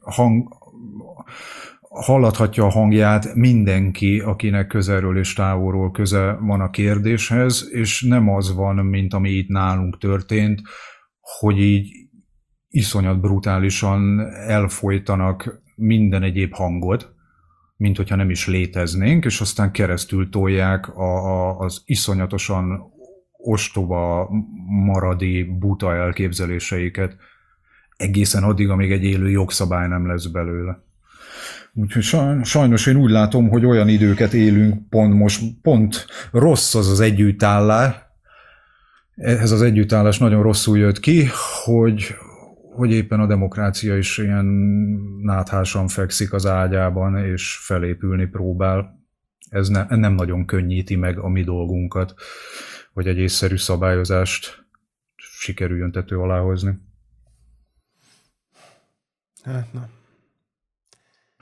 hallathatja a hangját mindenki, akinek közelről és távolról köze van a kérdéshez, és nem az van, mint ami itt nálunk történt, hogy így iszonyat brutálisan elfojtanak minden egyéb hangot, mint hogyha nem is léteznénk, és aztán keresztül tolják az iszonyatosan ostoba, maradi, buta elképzeléseiket egészen addig, amíg egy élő jogszabály nem lesz belőle. Úgyhogy sajnos én úgy látom, hogy olyan időket élünk pont most, pont rossz az együttállás. Ez az együttállás nagyon rosszul jött ki, hogy éppen a demokrácia is ilyen náthásan fekszik az ágyában, és felépülni próbál. Ez nem nagyon könnyíti meg a mi dolgunkat, hogy egy észszerű szabályozást sikerüljön tető alá hozni. Hát nem.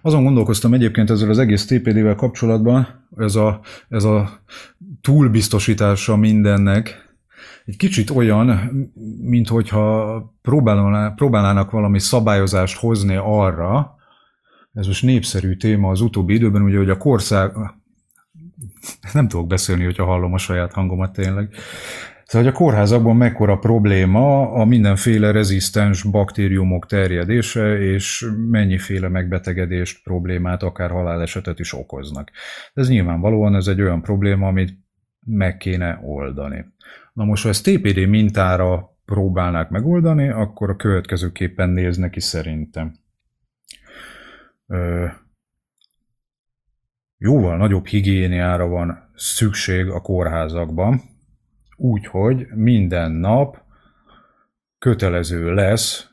Azon gondolkoztam egyébként ezzel az egész TPD-vel kapcsolatban, ez a túlbiztosítása mindennek, egy kicsit olyan, minthogyha próbálnának valami szabályozást hozni arra, ez most népszerű téma az utóbbi időben, ugye, hogy a kország... Nem tudok beszélni, hogyha hallom a saját hangomat tényleg. Tehát, hogy a kórházakban mekkora probléma a mindenféle rezisztens baktériumok terjedése, és mennyiféle megbetegedést, problémát, akár halálesetet is okoznak. Ez nyilvánvalóan ez egy olyan probléma, amit meg kéne oldani. Na most, ha ezt TPD mintára próbálnák megoldani, akkor a következőképpen néznek ki szerintem. Jóval nagyobb higiéniára van szükség a kórházakban, úgyhogy minden nap kötelező lesz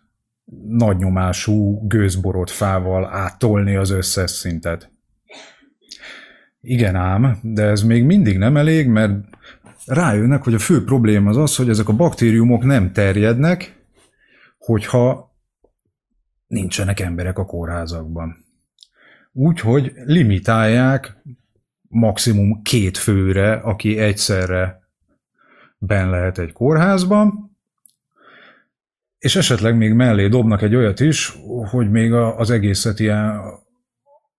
nagy nyomású gőzborotfával áttolni az összes szintet. Igen ám, de ez még mindig nem elég, mert rájönnek, hogy a fő probléma az az, hogy ezek a baktériumok nem terjednek, hogyha nincsenek emberek a kórházakban. Úgyhogy limitálják maximum 2 főre, aki egyszerre benn lehet egy kórházban, és esetleg még mellé dobnak egy olyat is, hogy még az egészet ilyen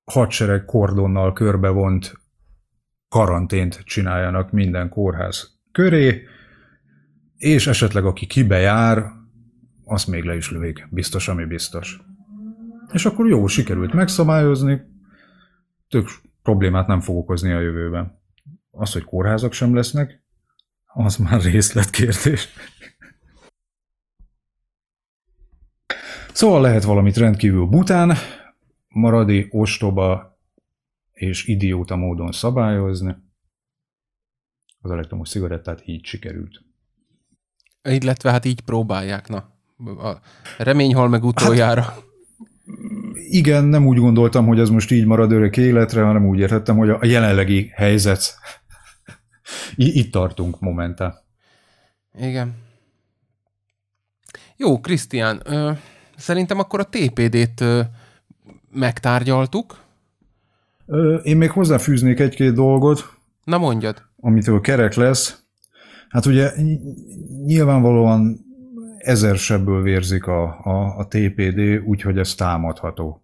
hadsereg kordonnal körbevont karantént csináljanak minden kórház köré, és esetleg aki kibejár, azt még le is lövik, biztos, ami biztos. És akkor jó, sikerült megszabályozni, tök problémát nem fog okozni a jövőben. Az, hogy kórházak sem lesznek, az már részletkérdés. Szóval lehet valamit rendkívül bután, maradi, ostoba és idióta módon szabályozni. Az elektromos cigarettát így sikerült. Illetve hát így próbálják, na. A remény hal meg utoljára. Hát, igen, nem úgy gondoltam, hogy ez most így marad örök életre, hanem úgy értettem, hogy a jelenlegi helyzet. Itt tartunk momentán. Igen. Jó, Krisztián, szerintem akkor a TPD-t megtárgyaltuk. Én még hozzáfűznék egy-két dolgot. Na mondjad. Amitől kerek lesz. Hát ugye nyilvánvalóan ezer sebből vérzik a TPD, úgyhogy ez támadható.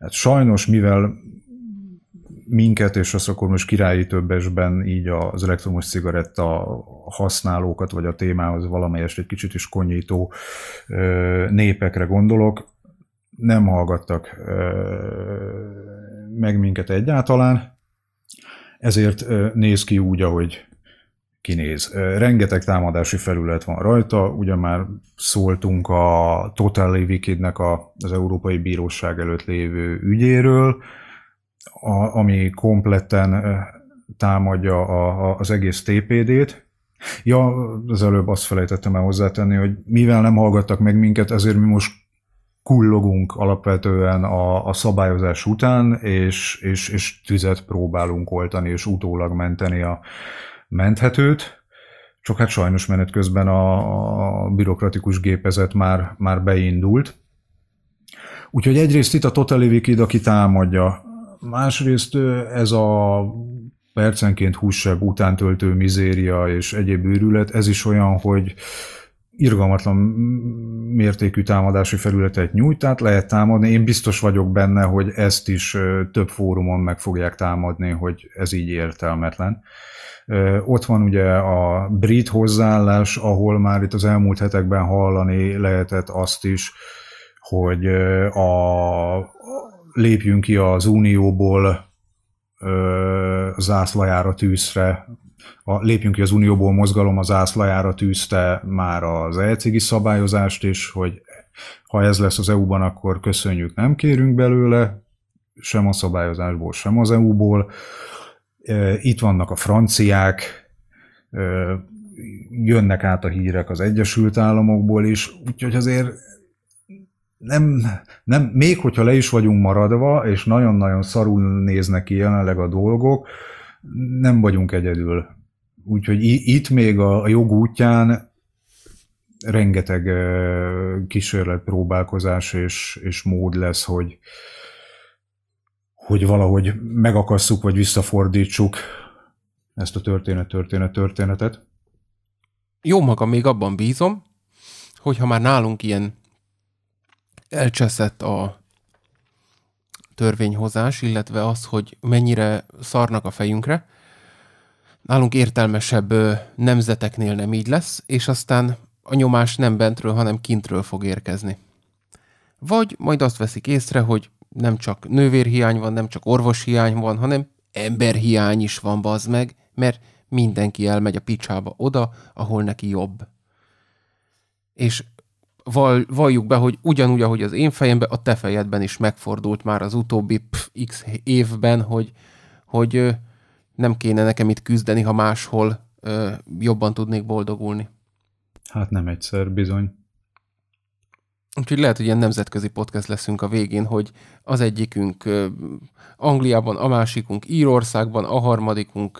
Hát sajnos, mivel minket, és azt akkor most királyi többesben így az elektromos cigaretta használókat, vagy a témához valamelyest egy kicsit is konyító népekre gondolok, nem hallgattak meg minket egyáltalán, ezért néz ki úgy, ahogy kinéz. Rengeteg támadási felület van rajta, ugye már szóltunk a Totally Wickednek az Európai Bíróság előtt lévő ügyéről, ami kompletten támadja az egész TPD-t. Ja, az előbb azt felejtettem el hozzátenni, hogy mivel nem hallgattak meg minket, ezért mi most kullogunk alapvetően a szabályozás után, és tüzet próbálunk oltani, és utólag menteni a menthetőt, csak hát sajnos menet közben a bürokratikus gépezet már beindult. Úgyhogy egyrészt itt a Totally Wicked, aki támadja, másrészt ez a percenként hússebb utántöltő mizéria és egyéb őrület, ez is olyan, hogy irgalmatlan mértékű támadási felületet nyújt, tehát lehet támadni. Én biztos vagyok benne, hogy ezt is több fórumon meg fogják támadni, hogy ez így értelmetlen. Ott van ugye a brit hozzáállás, ahol már itt az elmúlt hetekben hallani lehetett azt is, hogy lépjünk ki az unióból zászlajára tűzre, lépjünk ki az unióból mozgalom a zászlajára tűzte már az e-cigi szabályozást is, hogy ha ez lesz az EU-ban, akkor köszönjük, nem kérünk belőle, sem a szabályozásból, sem az EU-ból. Itt vannak a franciák, jönnek át a hírek az Egyesült Államokból is, úgyhogy azért nem, még hogyha le is vagyunk maradva, és nagyon-nagyon szarul néznek ki jelenleg a dolgok, nem vagyunk egyedül. Úgyhogy itt még a jog útján rengeteg kísérlet, próbálkozás és mód lesz, hogy valahogy megakasszuk, vagy visszafordítsuk ezt a történetet. Jó magam, még abban bízom, hogyha már nálunk ilyen elcseszett a törvényhozás, illetve az, hogy mennyire szarnak a fejünkre, Nálunk értelmesebb nemzeteknél nem így lesz, és aztán a nyomás nem bentről, hanem kintről fog érkezni. Vagy majd azt veszik észre, hogy nem csak nővérhiány van, nem csak orvoshiány van, hanem emberhiány is van, bazd meg, mert mindenki elmegy a picsába oda, ahol neki jobb. És valljuk be, hogy ugyanúgy, ahogy az én fejemben, a te fejedben is megfordult már az utóbbi x évben, hogy nem kéne nekem itt küzdeni, ha máshol jobban tudnék boldogulni. Hát nem egyszer, bizony. Úgyhogy lehet, hogy ilyen nemzetközi podcast leszünk a végén, hogy az egyikünk Angliában, a másikunk Írországban, a harmadikunk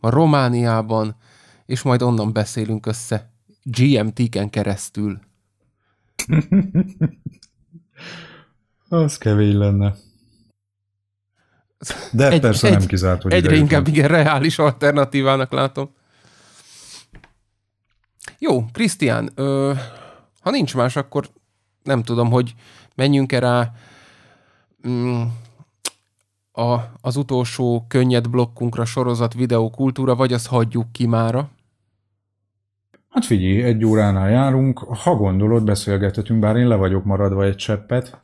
a Romániában, és majd onnan beszélünk össze GMT-ken keresztül. Az kemény lenne. De persze nem kizárt, hogy egyre inkább igen reális alternatívának látom. Jó, Krisztián, ha nincs más, akkor nem tudom, hogy menjünk-e rá az utolsó könnyed blokkunkra, sorozat, videó, kultúra, vagy azt hagyjuk ki mára? Hát figyelj, 1 óránál járunk, ha gondolod, beszélgethetünk, bár én le vagyok maradva egy cseppet.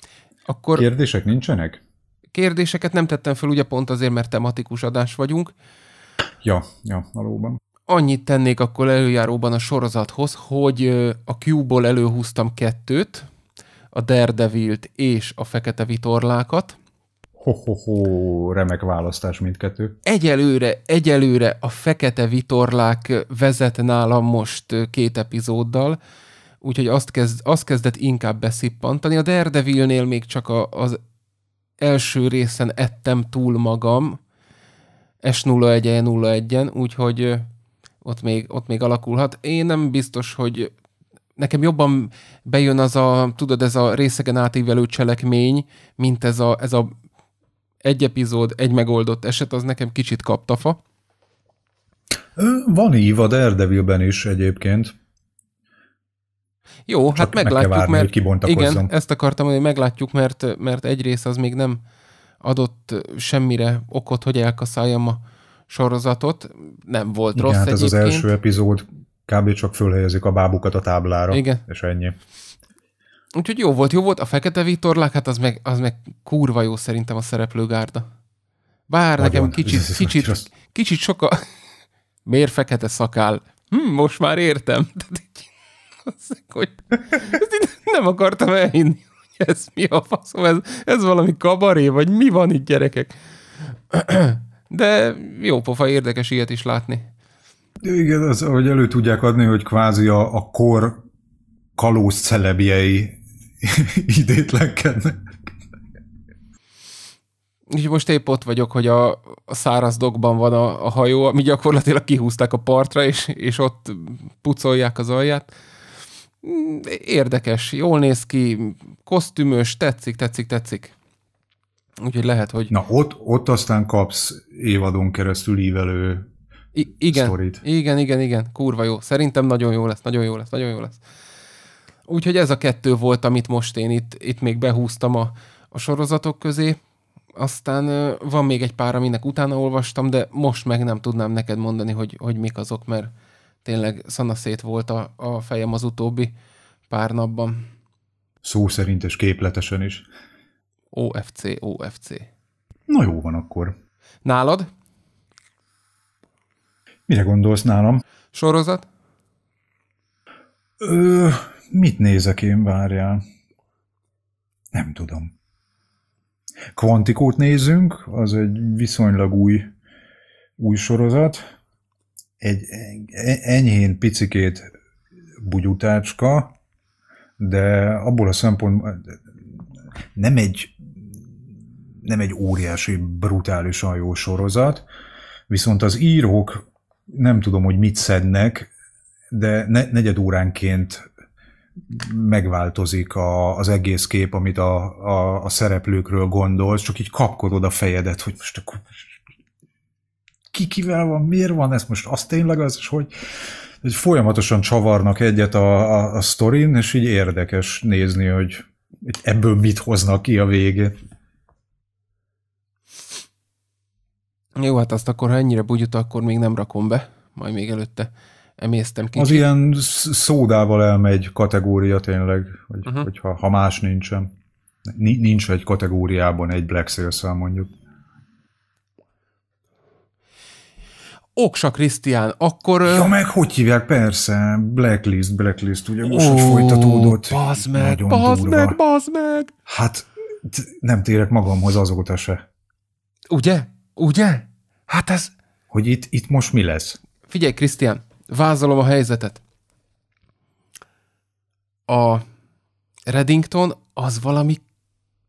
Akkor kérdések nincsenek? Kérdéseket nem tettem fel, ugye pont azért, mert tematikus adás vagyunk. Ja, valóban. Annyit tennék akkor előjáróban a sorozathoz, hogy a Q-ból előhúztam 2, a Daredevilt és a Fekete Vitorlákat. Ho-ho-ho, remek választás mindkettő. Egyelőre a Fekete Vitorlák vezet nálam most 2 epizóddal, úgyhogy azt kezdett inkább beszippantani. A Daredevilnél még csak az első részen ettem túl magam, S01-01-en, úgyhogy ott még alakulhat. Én nem biztos, hogy nekem jobban bejön az a, tudod, ez a részegen átívelő cselekmény, mint ez a 1 epizód, 1 megoldott eset, az nekem kicsit kaptafa. Van ív a Daredevilben is egyébként. Jó, csak hát meglátjuk, várni, mert igen, ezt akartam, hogy meglátjuk, mert egy rész az még nem adott semmire okot, hogy elkaszáljam a sorozatot. Nem volt igen, rossz hát egyébként. Ez az első epizód, kb. Csak fölhelyezik a bábukat a táblára, igen. És ennyi. Úgyhogy jó volt. A Fekete Vitorlák, hát az meg kurva jó szerintem a szereplőgárda. Bár nagyon. Nekem kicsit soka... Miért fekete szakál? Most már értem. Nem akartam elhinni, hogy ez mi a faszom, ez valami kabaré, vagy mi van itt, gyerekek? De jó pofa, érdekes ilyet is látni. Igen, az, hogy elő tudják adni, hogy kvázi a kor kalóz celebjei idétlenkednek. És most épp ott vagyok, hogy a száraz dokban van a hajó, ami gyakorlatilag kihúzták a partra, és ott pucolják az alját. Érdekes, jól néz ki, kosztümös, tetszik. Úgyhogy lehet, hogy... Na, ott aztán kapsz évadon keresztül ívelő sztorit. Igen, kurva jó. Szerintem nagyon jó lesz. Úgyhogy ez a 2 volt, amit most én itt még behúztam a sorozatok közé. Aztán van még egy pár, aminek utána olvastam, de most meg nem tudnám neked mondani, hogy mik azok, mert tényleg szanaszét volt a fejem az utóbbi pár napban. Szó szerint és képletesen is. OFC. Na jó van akkor. Nálad? Mire gondolsz nálam? Sorozat? Mit nézek én, várjál? Nem tudom. Kvantikót nézzünk, az egy viszonylag új sorozat. Egy enyhén picikét bugyutácska, de abból a szempontból nem egy óriási, brutálisan jó sorozat, viszont az írók nem tudom, hogy mit szednek, de negyed óránként megváltozik az egész kép, amit a szereplőkről gondolsz, csak így kapkodod a fejedet, hogy most akkor kivel van, miért van ez most, az tényleg az, és hogy folyamatosan csavarnak egyet a sztorin, és így érdekes nézni, hogy ebből mit hoznak ki a végén. Jó, hát azt akkor, ha ennyire bugyuta, akkor még nem rakom be. Majd még előtte emésztem kicsit. Az ilyen szódával elmegy kategória tényleg, hogy, hogyha más nincsen. Nincs egy kategóriában egy Black Sails-szel mondjuk. Oksa Krisztián, akkor... Ja, meg hogy hívják? Persze, Blacklist, ugye most folytatódott. Bazd meg! Hát nem térek magamhoz azóta se. Ugye? Hát ez... Hogy itt most mi lesz? Figyelj, Krisztián, vázolom a helyzetet. A Reddington az valami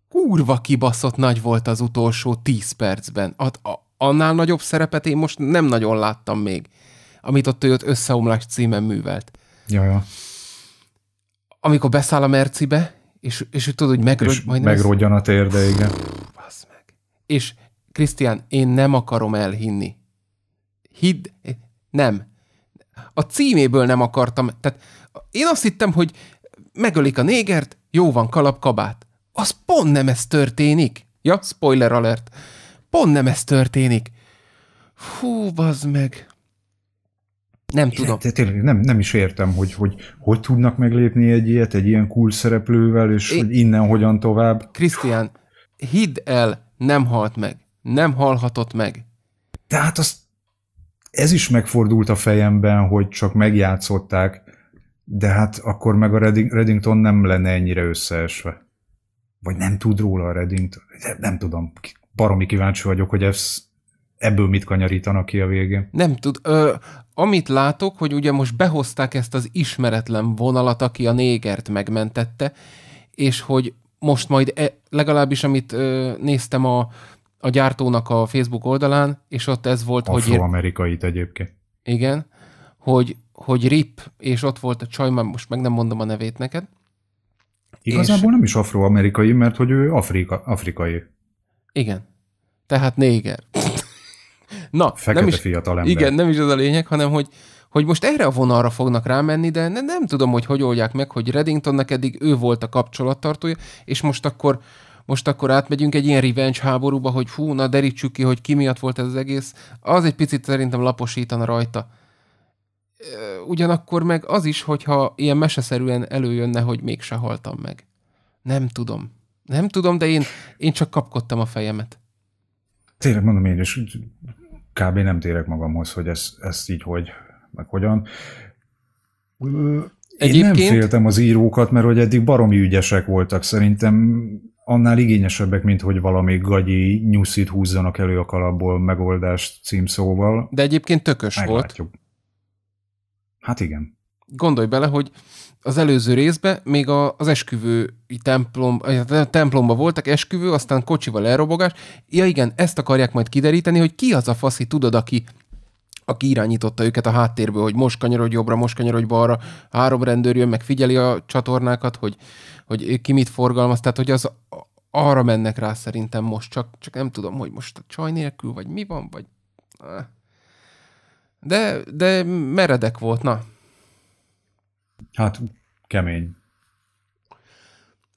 kurva kibaszott nagy volt az utolsó 10 percben. Annál nagyobb szerepet én most nem nagyon láttam még, amit ott ő összeomlás címen művelt. Jaja. Amikor beszáll a Mercibe, és tudod, hogy megrodjan a térde, igen. Basz meg. És Krisztián, én nem akarom elhinni. Hidd, nem. A címéből nem akartam, tehát én azt hittem, hogy megölik a négert, jó van, kalapkabát. Az pont nem ez történik. Ja, spoiler alert. Pont nem ez történik. Fú, bazd meg. Nem tudom. Tényleg nem is értem, hogy tudnak meglépni egy ilyet, egy ilyen cool szereplővel, és hogy innen hogyan tovább. Krisztián, hidd el, nem halt meg. Nem halhatott meg. Tehát ez is megfordult a fejemben, hogy csak megjátszották, de hát akkor meg a Reddington nem lenne ennyire összeesve. Vagy nem tud róla a Reddington. Nem tudom. Baromi kíváncsi vagyok, hogy ebből mit kanyarítanak ki a végén. Nem tud. Amit látok, hogy ugye most behozták ezt az ismeretlen vonalat, aki a négert megmentette, és hogy most majd legalábbis, amit néztem a gyártónak a Facebook oldalán, és ott ez volt, hogy... Afroamerikait egyébként. Igen. Hogy RIP, és ott volt a csaj, most meg nem mondom a nevét neked. Igazából nem is afroamerikai, mert hogy ő afrikai. Igen. Tehát néger. Na, nem is, fiatal ember. Igen, nem is az a lényeg, hanem hogy most erre a vonalra fognak rámenni, de nem tudom, hogy oldják meg, hogy Reddingtonnak eddig ő volt a kapcsolattartója, és most akkor átmegyünk egy ilyen revenge háborúba, hogy hú, na derítsük ki, hogy ki miatt volt ez az egész. Az egy picit szerintem laposítana rajta. Ugyanakkor meg az is, hogyha ilyen meseszerűen előjönne, hogy mégse haltam meg. Nem tudom, de én csak kapkodtam a fejemet. Tényleg mondom én, és kb. Nem térek magamhoz, hogy ezt így meg hogyan. Egyébként... Én nem féltem az írókat, mert hogy eddig baromi ügyesek voltak. Szerintem annál igényesebbek, mint hogy valami gagyi nyuszit húzzanak elő a kalapból megoldást címszóval. De egyébként tökös meglátjuk. Volt. Hát igen. Gondolj bele, hogy az előző részben még az esküvő templomba voltak, esküvő, aztán kocsival elrobogás. Ja igen, ezt akarják majd kideríteni, hogy ki az a faszi, tudod, aki irányította őket a háttérből, hogy most kanyarodj jobbra, most kanyarodj balra, 3 rendőr jön, meg figyeli a csatornákat, hogy ki mit forgalmaz, tehát hogy az arra mennek rá szerintem most, csak nem tudom, hogy most a csaj nélkül, vagy mi van, vagy... De meredek volt, na. Hát, kemény.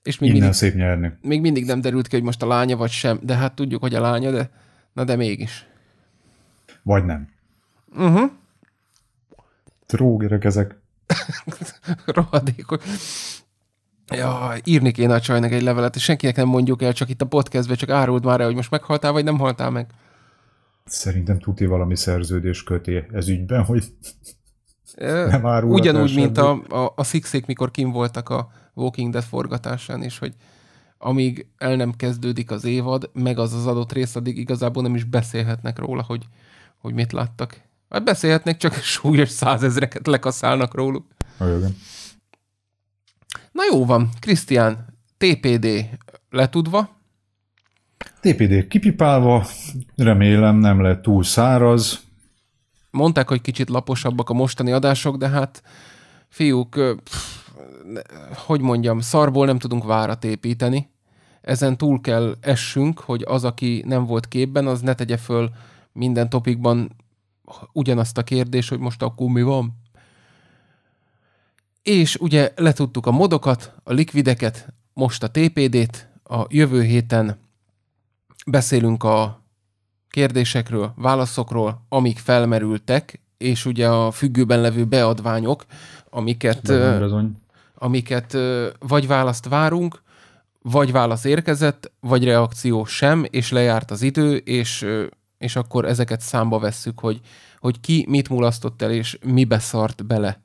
És még mindig, szép nyerni. Még mindig nem derült ki, hogy most a lánya vagy sem, de hát tudjuk, hogy a lánya, de mégis. Vagy nem. Trógerek ezek. Rohadékok. Jaj, írni kéne a csajnak egy levelet, és senkinek nem mondjuk el, csak itt a podcastben, csak áruld már el, hogy most meghaltál, vagy nem haltál meg. Szerintem tuti valami szerződés köté ez ügyben, hogy nem árulhat. Ugyanúgy, mint a Sixék, mikor kim voltak a Walking Dead forgatásán, és hogy amíg el nem kezdődik az évad, meg az adott rész, addig igazából nem is beszélhetnek róla, hogy mit láttak. Hát beszélhetnek, csak súlyos 100 000-eket lekaszálnak róluk. Olyan. Na jó van, Krisztián, TPD letudva. TPD kipipálva, remélem nem lett túl száraz. Mondták, hogy kicsit laposabbak a mostani adások, de hát fiúk, hogy mondjam, szarból nem tudunk várat építeni. Ezen túl kell essünk, hogy az, aki nem volt képben, az ne tegye föl minden topikban ugyanazt a kérdést, hogy most akkor mi van. És ugye letudtuk a modokat, a likvideket, most a TPD-t, a jövő héten beszélünk a kérdésekről, válaszokról, amik felmerültek, és ugye a függőben levő beadványok, amiket vagy választ várunk, vagy válasz érkezett, vagy reakció sem, és lejárt az idő, és akkor ezeket számba vesszük, hogy ki mit mulasztott el, és mi beszart bele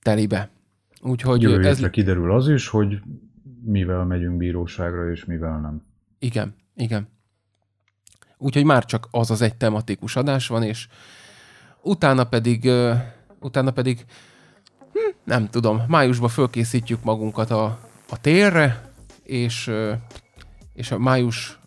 telibe. Úgyhogy jövő hétre kiderül az is, hogy mivel megyünk bíróságra, és mivel nem. Igen, igen. Úgyhogy már csak az az egy tematikus adás van, és utána pedig nem tudom, májusban fölkészítjük magunkat a térre, és a május,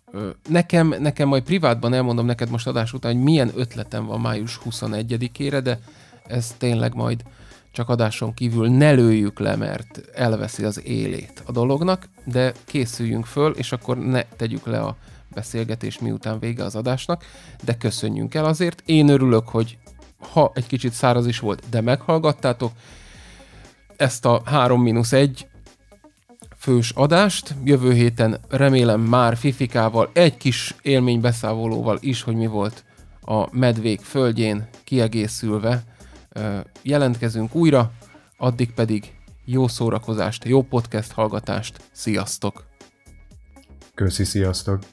nekem majd privátban elmondom neked most adás után, hogy milyen ötletem van május 21-ére, de ez tényleg majd csak adáson kívül ne lőjük le, mert elveszi az élét a dolognak, de készüljünk föl, és akkor ne tegyük le a beszélgetést, miután vége az adásnak, de köszönjünk el azért. Én örülök, hogy ha egy kicsit száraz is volt, de meghallgattátok ezt a 3-1 fős adást. Jövő héten remélem már Fifikával, egy kis élménybeszávolóval is, hogy mi volt a medvék földjén, kiegészülve jelentkezünk újra, addig pedig jó szórakozást, jó podcast hallgatást, sziasztok! Köszi, sziasztok!